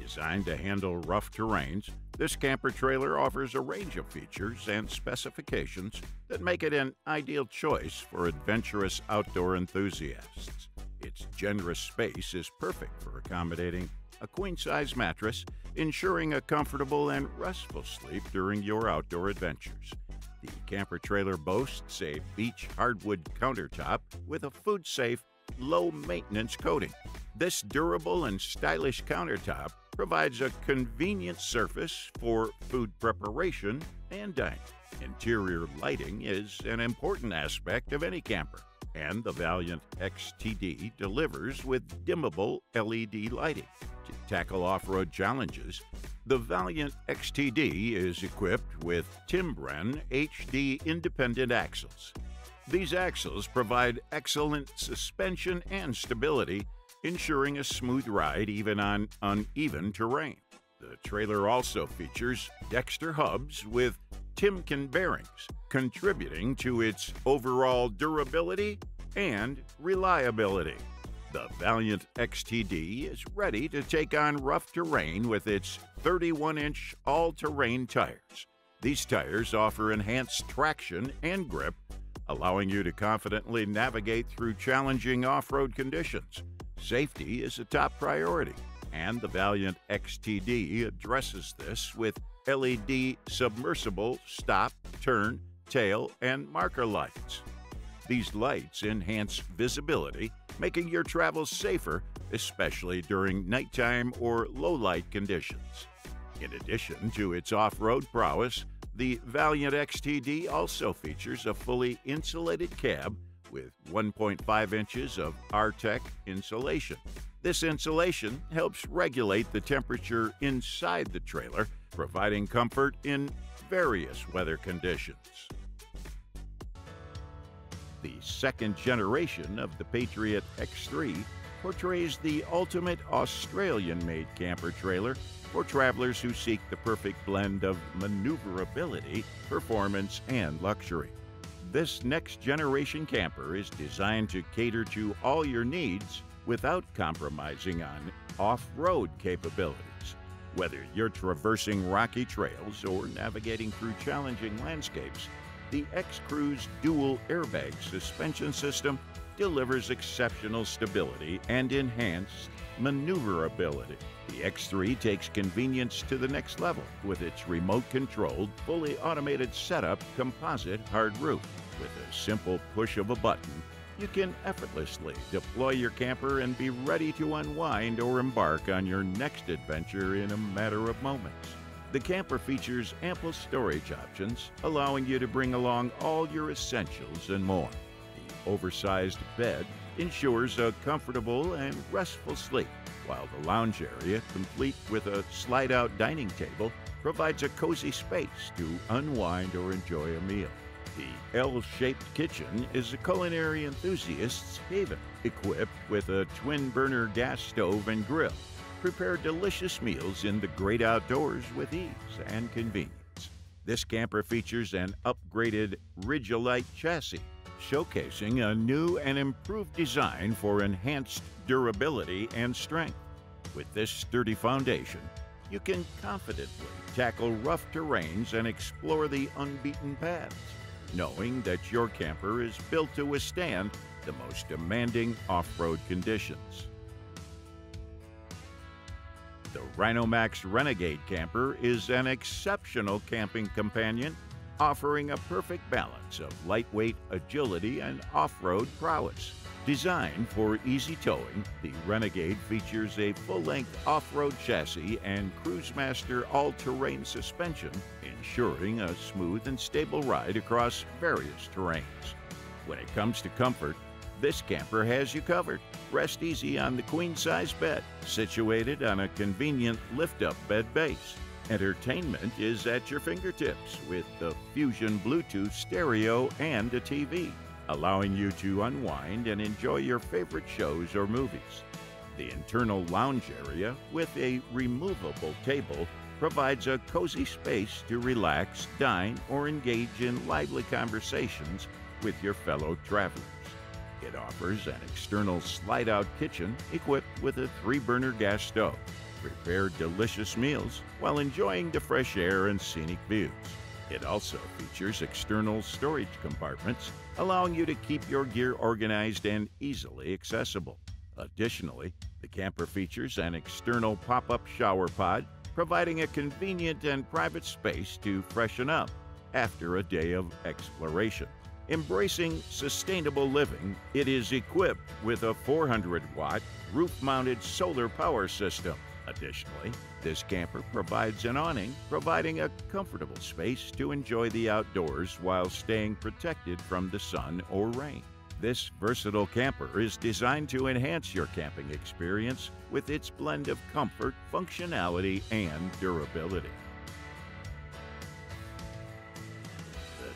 Designed to handle rough terrains, this camper trailer offers a range of features and specifications that make it an ideal choice for adventurous outdoor enthusiasts. Its generous space is perfect for accommodating a queen-size mattress, ensuring a comfortable and restful sleep during your outdoor adventures. The camper trailer boasts a beech hardwood countertop with a food-safe, low-maintenance coating. This durable and stylish countertop provides a convenient surface for food preparation and dining. Interior lighting is an important aspect of any camper, and the Valiant XTD delivers with dimmable LED lighting. To tackle off-road challenges, the Valiant XTD is equipped with Timbren HD independent axles. These axles provide excellent suspension and stability, ensuring a smooth ride even on uneven terrain. The trailer also features Dexter hubs with Timken bearings, contributing to its overall durability and reliability. The Valiant XTD is ready to take on rough terrain with its 31-inch all-terrain tires. These tires offer enhanced traction and grip, allowing you to confidently navigate through challenging off-road conditions. Safety is a top priority, and the Valiant XTD addresses this with LED submersible stop, turn, tail, and marker lights. These lights enhance visibility, making your travels safer, especially during nighttime or low-light conditions. In addition to its off-road prowess, the Valiant XTD also features a fully insulated cab with 1.5 inches of Artec insulation. This insulation helps regulate the temperature inside the trailer, providing comfort in various weather conditions. The second generation of the Patriot X3 portrays the ultimate Australian-made camper trailer for travelers who seek the perfect blend of maneuverability, performance, and luxury. This next-generation camper is designed to cater to all your needs without compromising on off-road capabilities. Whether you're traversing rocky trails or navigating through challenging landscapes, the X-Crew's dual airbag suspension system delivers exceptional stability and enhanced maneuverability. The X3 takes convenience to the next level with its remote-controlled, fully automated setup composite hard roof. With a simple push of a button, you can effortlessly deploy your camper and be ready to unwind or embark on your next adventure in a matter of moments. The camper features ample storage options, allowing you to bring along all your essentials and more. The oversized bed ensures a comfortable and restful sleep, while the lounge area, complete with a slide-out dining table, provides a cozy space to unwind or enjoy a meal. The L-shaped kitchen is a culinary enthusiast's haven, equipped with a twin-burner gas stove and grill. Prepare delicious meals in the great outdoors with ease and convenience. This camper features an upgraded Ridgeolite chassis, showcasing a new and improved design for enhanced durability and strength. With this sturdy foundation, you can confidently tackle rough terrains and explore the unbeaten paths, knowing that your camper is built to withstand the most demanding off-road conditions. The Rhino-Max Renegade Camper is an exceptional camping companion, offering a perfect balance of lightweight agility and off-road prowess. Designed for easy towing, the Renegade features a full-length off-road chassis and Cruisemaster all-terrain suspension, ensuring a smooth and stable ride across various terrains. When it comes to comfort, this camper has you covered. Rest easy on the queen-size bed, situated on a convenient lift-up bed base. Entertainment is at your fingertips with the Fusion Bluetooth stereo and a TV, allowing you to unwind and enjoy your favorite shows or movies. The internal lounge area with a removable table provides a cozy space to relax, dine, or engage in lively conversations with your fellow travelers. It offers an external slide-out kitchen equipped with a 3-burner gas stove. Prepare delicious meals while enjoying the fresh air and scenic views. It also features external storage compartments, allowing you to keep your gear organized and easily accessible. Additionally, the camper features an external pop-up shower pod, providing a convenient and private space to freshen up after a day of exploration. Embracing sustainable living, it is equipped with a 400-watt roof-mounted solar power system. Additionally, this camper provides an awning, providing a comfortable space to enjoy the outdoors while staying protected from the sun or rain. This versatile camper is designed to enhance your camping experience with its blend of comfort, functionality, and durability.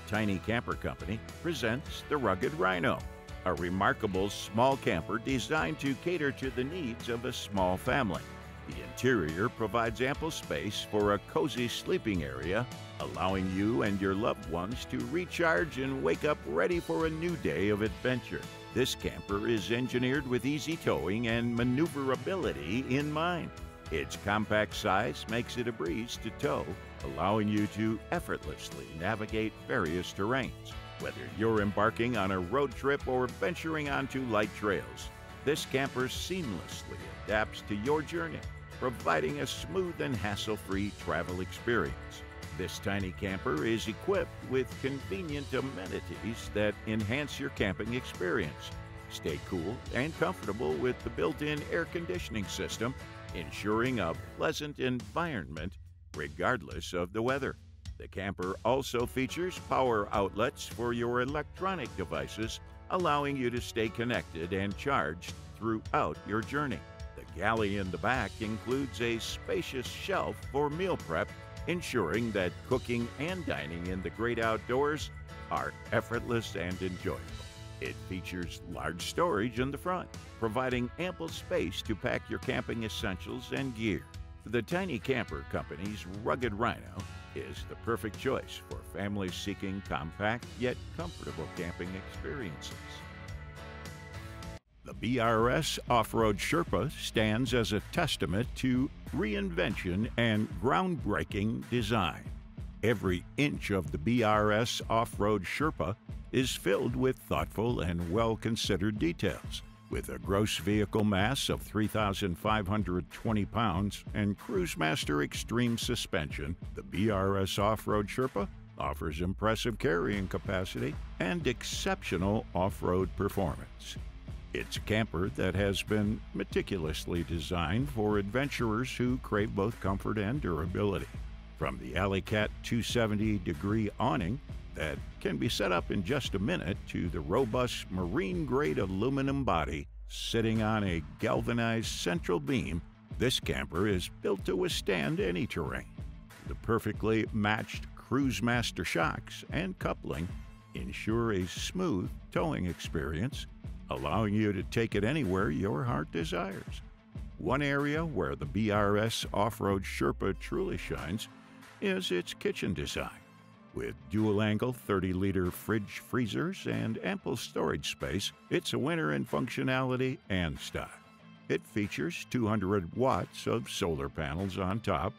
Tiny Camper Company presents the Rugged Rhino, a remarkable small camper designed to cater to the needs of a small family. The interior provides ample space for a cozy sleeping area, allowing you and your loved ones to recharge and wake up ready for a new day of adventure. This camper is engineered with easy towing and maneuverability in mind. Its compact size makes it a breeze to tow, allowing you to effortlessly navigate various terrains. Whether you're embarking on a road trip or venturing onto light trails, this camper seamlessly adapts to your journey, providing a smooth and hassle-free travel experience. This tiny camper is equipped with convenient amenities that enhance your camping experience. Stay cool and comfortable with the built-in air conditioning system, ensuring a pleasant environment regardless of the weather. The camper also features power outlets for your electronic devices, allowing you to stay connected and charged throughout your journey. The galley in the back includes a spacious shelf for meal prep, ensuring that cooking and dining in the great outdoors are effortless and enjoyable. It features large storage in the front, providing ample space to pack your camping essentials and gear. The Tiny Camper Company's Rugged Rhino is the perfect choice for families seeking compact yet comfortable camping experiences. The BRS Off-Road Sherpa stands as a testament to reinvention and groundbreaking design. Every inch of the BRS Off-Road Sherpa is filled with thoughtful and well-considered details, with a gross vehicle mass of 3,520 pounds and Cruisemaster Extreme suspension, the BRS Off-Road Sherpa offers impressive carrying capacity and exceptional off-road performance. It's a camper that has been meticulously designed for adventurers who crave both comfort and durability. From the Alley Cat 270-degree awning that can be set up in just a minute to the robust marine-grade aluminum body sitting on a galvanized central beam, this camper is built to withstand any terrain. The perfectly matched Cruisemaster shocks and coupling ensure a smooth towing experience, allowing you to take it anywhere your heart desires. One area where the BRS Off-Road Sherpa truly shines is its kitchen design. With dual-angle 30-liter fridge freezers and ample storage space, it's a winner in functionality and style. It features 200 watts of solar panels on top,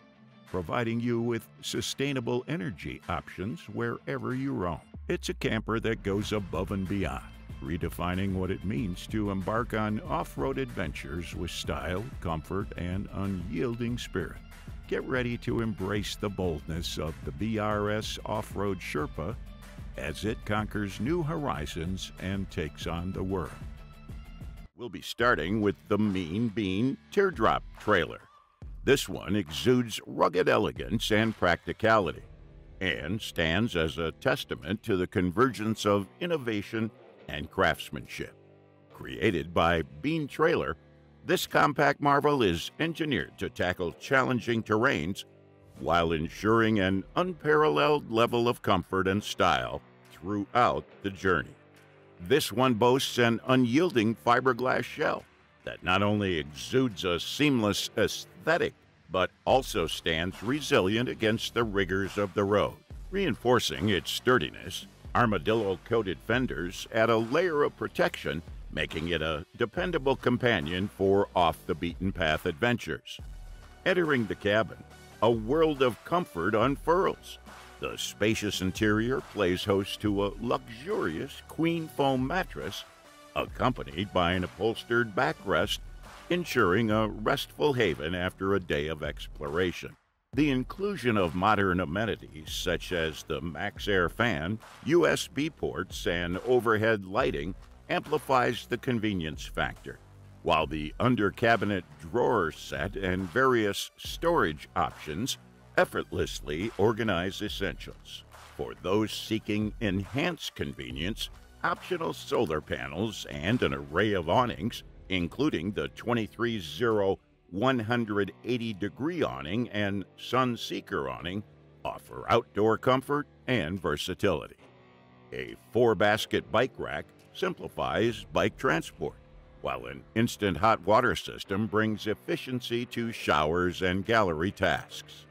providing you with sustainable energy options wherever you roam. It's a camper that goes above and beyond, redefining what it means to embark on off-road adventures with style, comfort, and unyielding spirit. Get ready to embrace the boldness of the BRS Off-Road Sherpa as it conquers new horizons and takes on the world. We'll be starting with the Mean Bean Teardrop Trailer. This one exudes rugged elegance and practicality and stands as a testament to the convergence of innovation and craftsmanship. Created by Bean Trailer, this compact marvel is engineered to tackle challenging terrains while ensuring an unparalleled level of comfort and style throughout the journey. This one boasts an unyielding fiberglass shell that not only exudes a seamless aesthetic, but also stands resilient against the rigors of the road, reinforcing its sturdiness. Armadillo-coated fenders add a layer of protection, making it a dependable companion for off-the-beaten-path adventures. Entering the cabin, a world of comfort unfurls. The spacious interior plays host to a luxurious queen foam mattress, accompanied by an upholstered backrest, ensuring a restful haven after a day of exploration. The inclusion of modern amenities such as the MaxAir fan, USB ports, and overhead lighting amplifies the convenience factor, while the under-cabinet drawer set and various storage options effortlessly organize essentials. For those seeking enhanced convenience, optional solar panels and an array of awnings, including the 23-0 180-degree awning and Sun Seeker awning, offer outdoor comfort and versatility. A 4-basket bike rack simplifies bike transport, while an instant hot water system brings efficiency to showers and gallery tasks.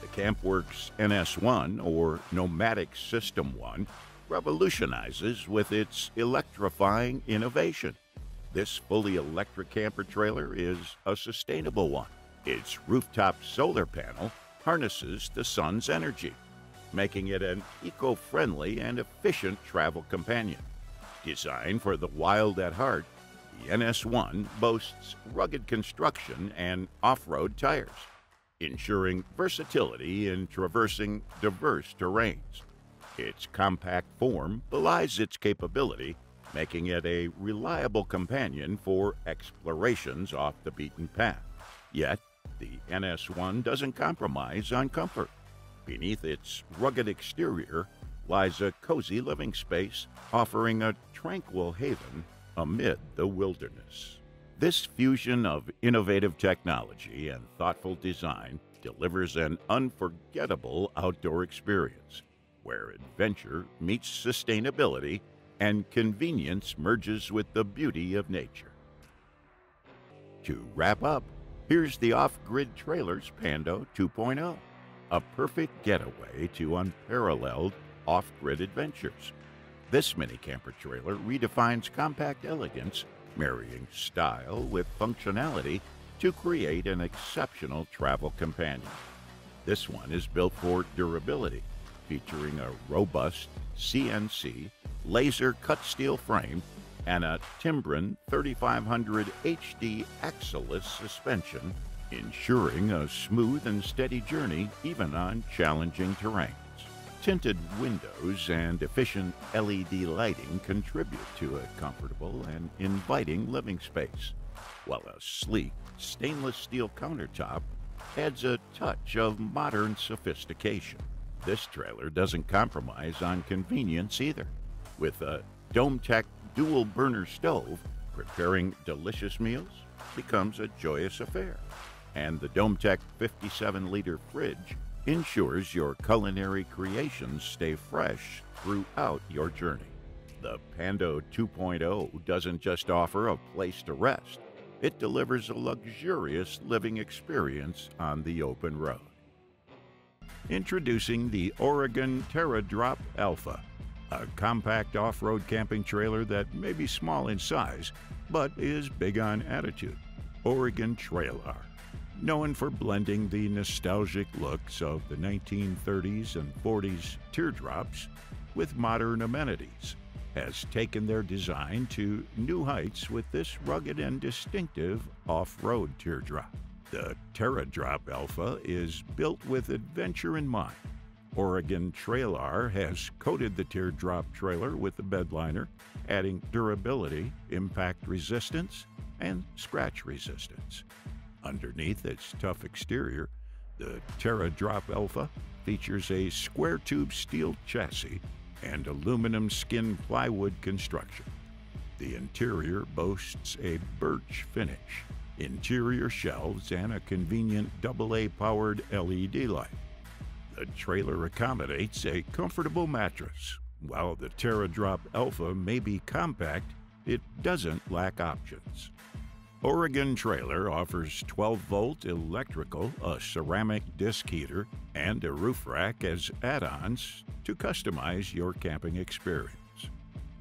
The CampWorks NS1, or Nomadic System 1, revolutionizes with its electrifying innovation. This fully electric camper trailer is a sustainable one. Its rooftop solar panel harnesses the sun's energy, making it an eco-friendly and efficient travel companion. Designed for the wild at heart, the NS1 boasts rugged construction and off-road tires, ensuring versatility in traversing diverse terrains. Its compact form belies its capability, making it a reliable companion for explorations off the beaten path. Yet, the NS1 doesn't compromise on comfort. Beneath its rugged exterior lies a cozy living space, offering a tranquil haven amid the wilderness. This fusion of innovative technology and thoughtful design delivers an unforgettable outdoor experience, where adventure meets sustainability and convenience merges with the beauty of nature. To wrap up, here's the Off-Grid Trailers Pando 2.0, a perfect getaway to unparalleled off-grid adventures. This mini camper trailer redefines compact elegance, marrying style with functionality to create an exceptional travel companion. This one is built for durability, featuring a robust CNC laser cut steel frame and a Timbrin 3500 HD Axelis suspension, ensuring a smooth and steady journey even on challenging terrains. Tinted windows and efficient LED lighting contribute to a comfortable and inviting living space, while a sleek stainless steel countertop adds a touch of modern sophistication. This trailer doesn't compromise on convenience either, with a DomeTech dual burner stove. Preparing delicious meals becomes a joyous affair, and the DomeTech 57-liter fridge ensures your culinary creations stay fresh throughout your journey. The Pando 2.0 doesn't just offer a place to rest, it delivers a luxurious living experience on the open road. Introducing the Oregon TerraDrop Alpha, a compact off-road camping trailer that may be small in size, but is big on attitude. Oregon Trail Art, known for blending the nostalgic looks of the 1930s and 40s teardrops with modern amenities, has taken their design to new heights with this rugged and distinctive off-road teardrop. The TerraDrop Alpha is built with adventure in mind. Oregon Trail Art has coated the teardrop trailer with a bed liner, adding durability, impact resistance, and scratch resistance. Underneath its tough exterior, the TerraDrop Alpha features a square tube steel chassis and aluminum skin plywood construction. The interior boasts a birch finish, interior shelves, and a convenient AA-powered LED light. The trailer accommodates a comfortable mattress. While the TerraDrop Alpha may be compact, it doesn't lack options. Oregon Trailer offers 12-volt electrical, a ceramic disc heater, and a roof rack as add-ons to customize your camping experience.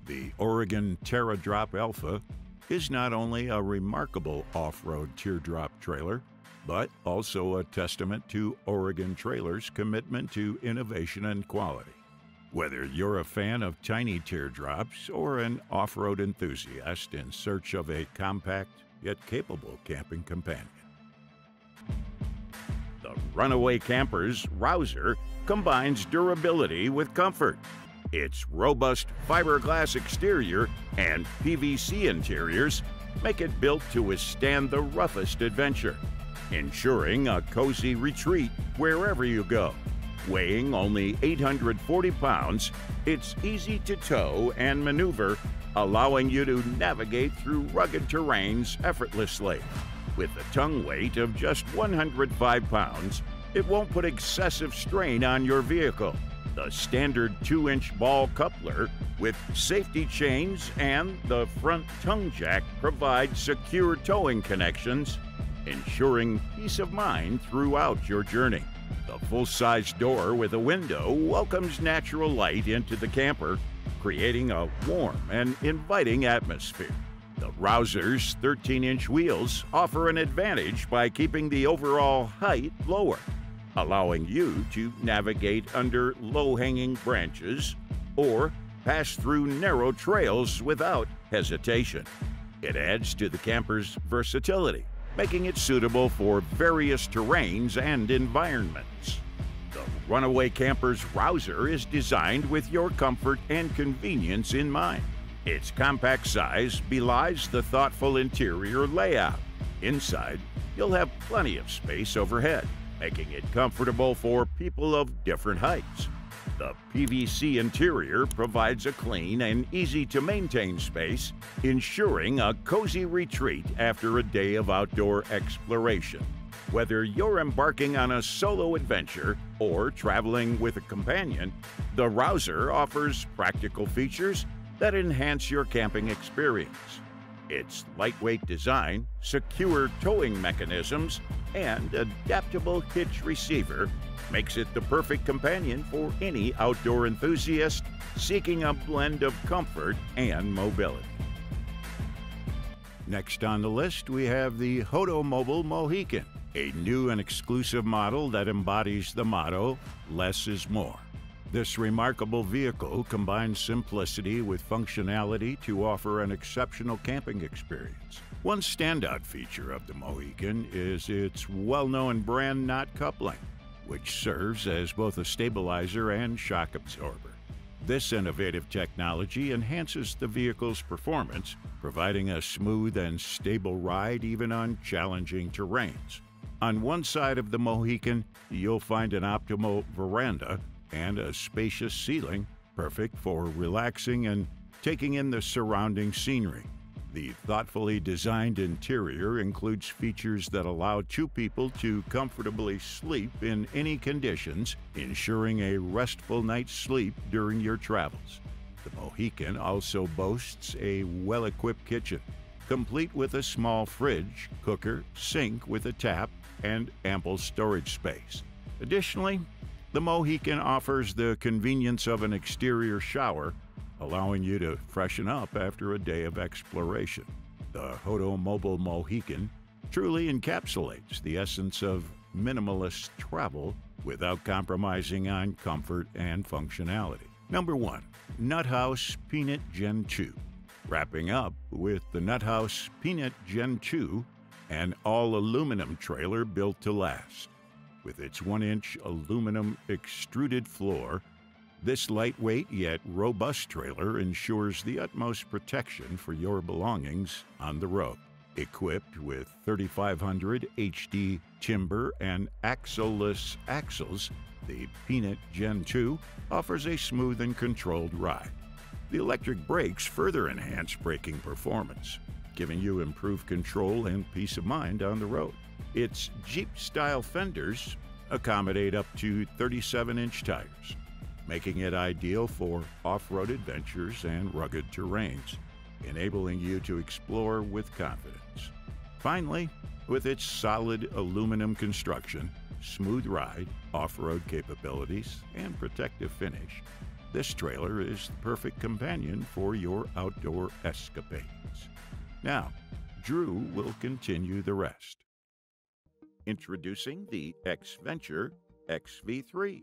The Oregon TerraDrop Alpha is not only a remarkable off-road teardrop trailer, but also a testament to Oregon Trailer's commitment to innovation and quality. Whether you're a fan of tiny teardrops or an off-road enthusiast in search of a compact, yet capable camping companion. The Runaway Camper's Rouser combines durability with comfort. Its robust fiberglass exterior and PVC interiors make it built to withstand the roughest adventure, ensuring a cozy retreat wherever you go. Weighing only 840 pounds, it's easy to tow and maneuver, allowing you to navigate through rugged terrains effortlessly. With a tongue weight of just 105 pounds, it won't put excessive strain on your vehicle. The standard 2-inch ball coupler with safety chains and the front tongue jack provide secure towing connections, ensuring peace of mind throughout your journey. The full-size door with a window welcomes natural light into the camper, creating a warm and inviting atmosphere. The Rouser's 13-inch wheels offer an advantage by keeping the overall height lower, allowing you to navigate under low-hanging branches or pass through narrow trails without hesitation. It adds to the camper's versatility, making it suitable for various terrains and environments. The Runaway Camper's Rouser is designed with your comfort and convenience in mind. Its compact size belies the thoughtful interior layout. Inside, you'll have plenty of space overhead, making it comfortable for people of different heights. The PVC interior provides a clean and easy-to-maintain space, ensuring a cozy retreat after a day of outdoor exploration. Whether you're embarking on a solo adventure or traveling with a companion, the Rouser offers practical features that enhance your camping experience. Its lightweight design, secure towing mechanisms, and adaptable hitch receiver makes it the perfect companion for any outdoor enthusiast seeking a blend of comfort and mobility. Next on the list, we have the Hodo Mobile Mohican, a new and exclusive model that embodies the motto, less is more. This remarkable vehicle combines simplicity with functionality to offer an exceptional camping experience. One standout feature of the Mohican is its well-known brand knot coupling, which serves as both a stabilizer and shock absorber. This innovative technology enhances the vehicle's performance, providing a smooth and stable ride even on challenging terrains. On one side of the Mohican, you'll find an optimal veranda and a spacious ceiling, perfect for relaxing and taking in the surrounding scenery. The thoughtfully designed interior includes features that allow two people to comfortably sleep in any conditions, ensuring a restful night's sleep during your travels. The Mohican also boasts a well-equipped kitchen, complete with a small fridge, cooker, sink with a tap, and ample storage space. Additionally, the Mohican offers the convenience of an exterior shower, allowing you to freshen up after a day of exploration. The Hodo Mobile Mohican truly encapsulates the essence of minimalist travel without compromising on comfort and functionality. Number 1. Nuthouse Peanut Gen 2. Wrapping up with the Nuthouse Peanut Gen 2, an all-aluminum trailer built to last. With its 1-inch aluminum extruded floor, this lightweight yet robust trailer ensures the utmost protection for your belongings on the road. Equipped with 3500 HD timber and axle-less axles, the Peanut Gen 2 offers a smooth and controlled ride. The electric brakes further enhance braking performance, giving you improved control and peace of mind on the road. Its Jeep-style fenders accommodate up to 37-inch tires, making it ideal for off-road adventures and rugged terrains, enabling you to explore with confidence. Finally, with its solid aluminum construction, smooth ride, off-road capabilities, and protective finish, this trailer is the perfect companion for your outdoor escapades. Now, Drew will continue the rest. Introducing the Xventure XV3.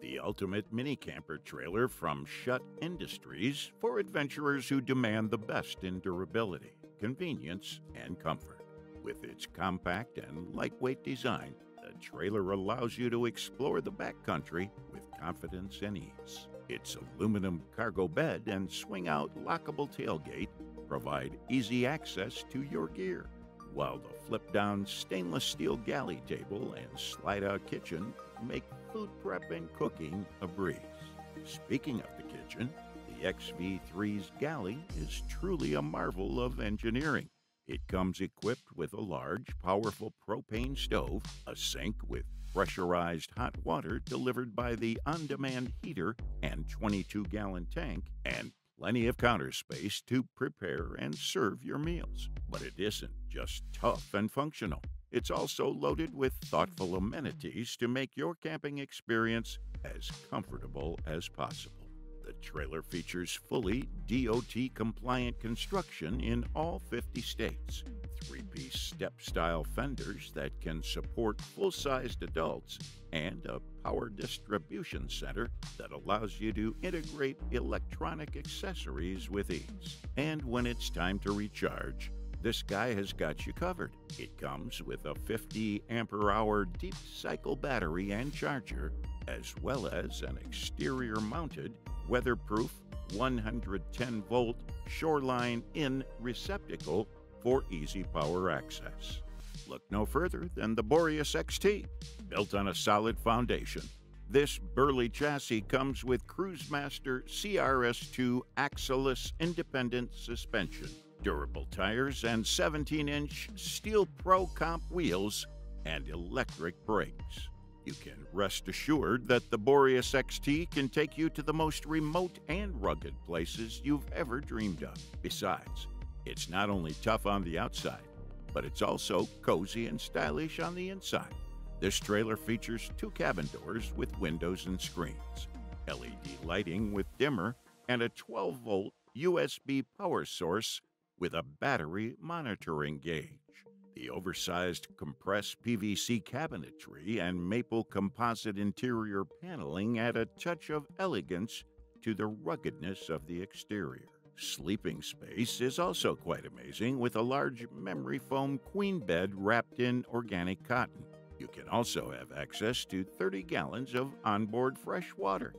The ultimate mini camper trailer from Shutt Industries for adventurers who demand the best in durability, convenience, and comfort. With its compact and lightweight design, the trailer allows you to explore the backcountry with confidence and ease. Its aluminum cargo bed and swing-out lockable tailgate provide easy access to your gear, while the flip-down stainless steel galley table and slide-out kitchen make food prep and cooking a breeze. Speaking of the kitchen, the XV3's galley is truly a marvel of engineering. It comes equipped with a large, powerful propane stove, a sink with pressurized hot water delivered by the on-demand heater and 22-gallon tank, and plenty of counter space to prepare and serve your meals. But it isn't just tough and functional. It's also loaded with thoughtful amenities to make your camping experience as comfortable as possible. The trailer features fully DOT-compliant construction in all 50 states, three-piece step-style fenders that can support full-sized adults, and a power distribution center that allows you to integrate electronic accessories with ease. And when it's time to recharge, this guy has got you covered. It comes with a 50 ampere hour deep cycle battery and charger, as well as an exterior mounted, weatherproof 110 volt shoreline in receptacle for easy power access. Look no further than the Boreas XT. Built on a solid foundation, this burly chassis comes with Cruisemaster CRS2 axle-less independent suspension, durable tires and 17-inch Steel Pro Comp wheels and electric brakes. You can rest assured that the Boreas XT can take you to the most remote and rugged places you've ever dreamed of. Besides, it's not only tough on the outside, but it's also cozy and stylish on the inside. This trailer features 2 cabin doors with windows and screens, LED lighting with dimmer, and a 12-volt USB power source with a battery monitoring gauge. the oversized compressed PVC cabinetry and maple composite interior paneling add a touch of elegance to the ruggedness of the exterior. Sleeping space is also quite amazing, with a large memory foam queen bed wrapped in organic cotton. You can also have access to 30 gallons of onboard fresh water,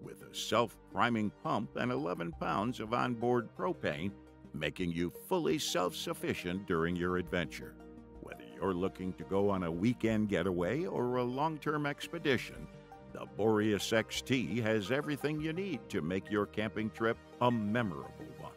with a self-priming pump and 11 pounds of onboard propane, making you fully self-sufficient during your adventure. Whether you're looking to go on a weekend getaway or a long-term expedition, the Boreas XT has everything you need to make your camping trip a memorable one.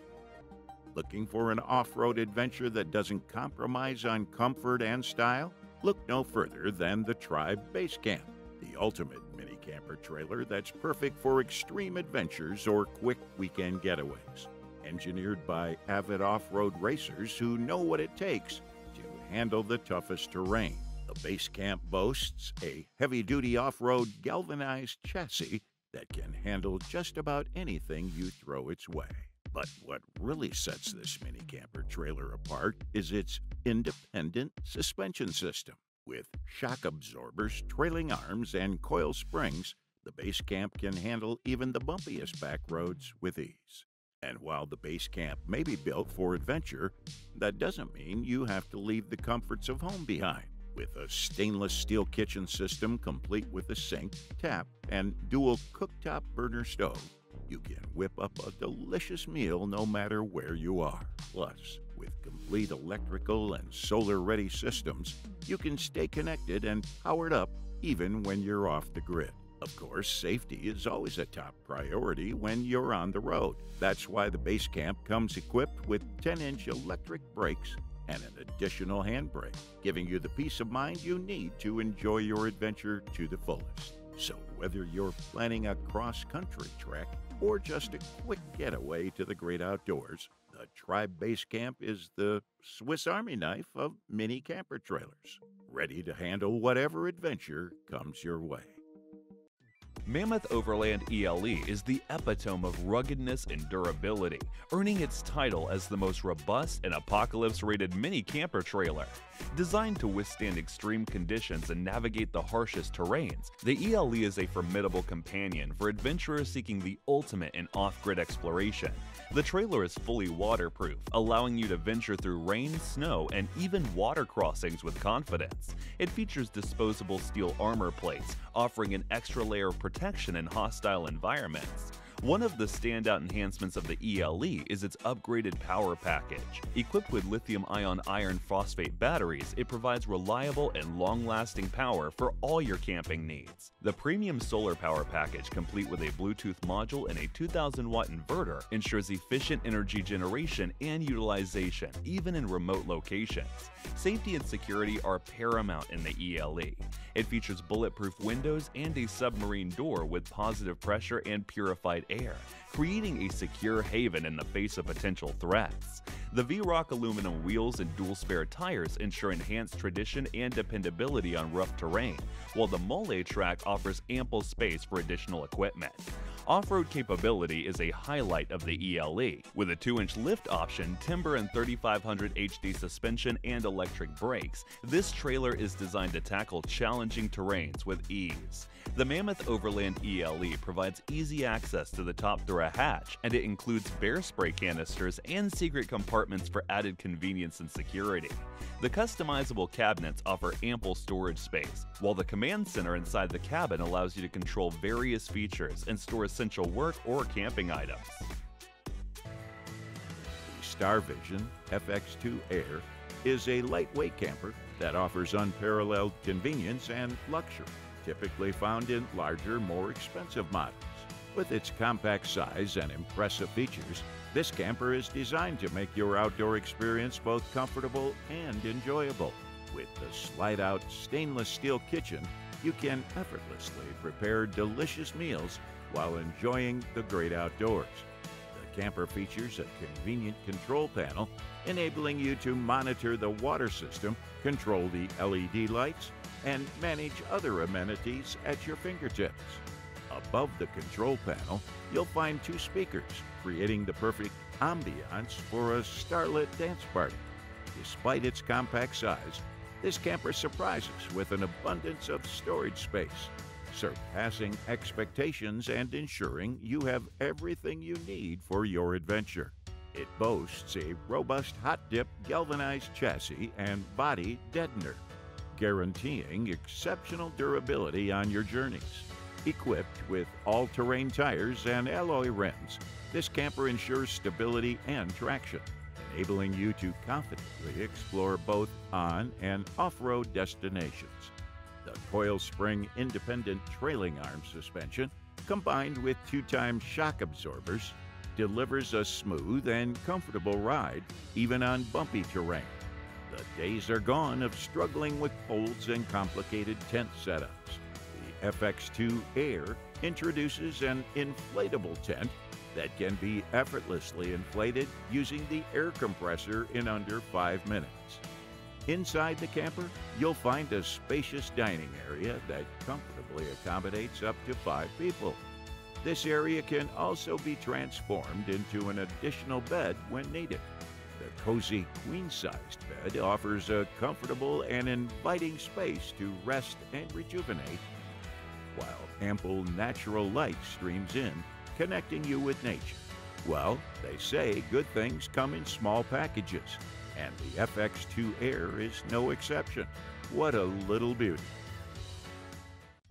Looking for an off-road adventure that doesn't compromise on comfort and style? Look no further than the Tribe Base Camp, the ultimate mini camper trailer that's perfect for extreme adventures or quick weekend getaways. Engineered by avid off-road racers who know what it takes to handle the toughest terrain, the base camp boasts a heavy-duty off-road galvanized chassis that can handle just about anything you throw its way. But what really sets this mini camper trailer apart is its independent suspension system. With shock absorbers, trailing arms, and coil springs, the base camp can handle even the bumpiest back roads with ease. And while the base camp may be built for adventure, that doesn't mean you have to leave the comforts of home behind. With a stainless steel kitchen system complete with a sink, tap, and dual cooktop burner stove, you can whip up a delicious meal no matter where you are. Plus, with complete electrical and solar-ready systems, you can stay connected and powered up even when you're off the grid. Of course, safety is always a top priority when you're on the road. That's why the base camp comes equipped with 10-inch electric brakes and an additional handbrake, giving you the peace of mind you need to enjoy your adventure to the fullest. So whether you're planning a cross-country trek or just a quick getaway to the great outdoors, the Tribe Base Camp is the Swiss Army knife of mini camper trailers, ready to handle whatever adventure comes your way. Mammoth Overland ELE is the epitome of ruggedness and durability, earning its title as the most robust and apocalypse-rated mini camper trailer. Designed to withstand extreme conditions and navigate the harshest terrains, the ELE is a formidable companion for adventurers seeking the ultimate in off-grid exploration. The trailer is fully waterproof, allowing you to venture through rain, snow, and even water crossings with confidence. It features disposable steel armor plates, offering an extra layer of protection in hostile environments. One of the standout enhancements of the ELE is its upgraded power package. Equipped with lithium-ion iron phosphate batteries, it provides reliable and long-lasting power for all your camping needs. The premium solar power package, complete with a Bluetooth module and a 2,000-watt inverter, ensures efficient energy generation and utilization, even in remote locations. Safety and security are paramount in the ELE. It features bulletproof windows and a submarine door with positive pressure and purified air, creating a secure haven in the face of potential threats. The V-Rock aluminum wheels and dual spare tires ensure enhanced tradition and dependability on rough terrain, while the Mole track offers ample space for additional equipment. Off-road capability is a highlight of the ELE, with a 2-inch lift option, timber and 3500 HD suspension, and electric brakes. This trailer is designed to tackle challenging terrains with ease. The Mammoth Overland ELE provides easy access to the top through a hatch, and it includes bear spray canisters and secret compartments for added convenience and security. The customizable cabinets offer ample storage space, while the command center inside the cabin allows you to control various features and store essential work or camping items. The Star Vision FX2 Air is a lightweight camper that offers unparalleled convenience and luxury, typically found in larger, more expensive models. With its compact size and impressive features, this camper is designed to make your outdoor experience both comfortable and enjoyable. With the slide-out stainless steel kitchen, you can effortlessly prepare delicious meals while enjoying the great outdoors. The camper features a convenient control panel, enabling you to monitor the water system, control the LED lights, and manage other amenities at your fingertips. Above the control panel, you'll find two speakers, creating the perfect ambiance for a starlit dance party. Despite its compact size, this camper surprises with an abundance of storage space, surpassing expectations and ensuring you have everything you need for your adventure. It boasts a robust hot-dip galvanized chassis and body deadener, guaranteeing exceptional durability on your journeys. Equipped with all-terrain tires and alloy rims, this camper ensures stability and traction, enabling you to confidently explore both on- and off-road destinations. The coil spring independent trailing arm suspension, combined with 2x shock absorbers, delivers a smooth and comfortable ride even on bumpy terrain. The days are gone of struggling with folds and complicated tent setups. The FX2 Air introduces an inflatable tent that can be effortlessly inflated using the air compressor in under 5 minutes. Inside the camper, you'll find a spacious dining area that comfortably accommodates up to 5 people. This area can also be transformed into an additional bed when needed. The cozy queen-sized bed offers a comfortable and inviting space to rest and rejuvenate, while ample natural light streams in, connecting you with nature. Well, they say good things come in small packages, and the FX2 Air is no exception. What a little beauty.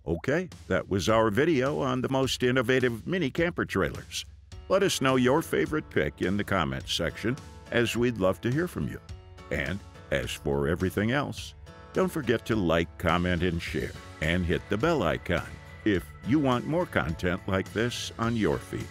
Okay, that was our video on the most innovative mini camper trailers. Let us know your favorite pick in the comments section, as we'd love to hear from you. And as for everything else, don't forget to like, comment, and share, and hit the bell icon if you want more content like this on your feed.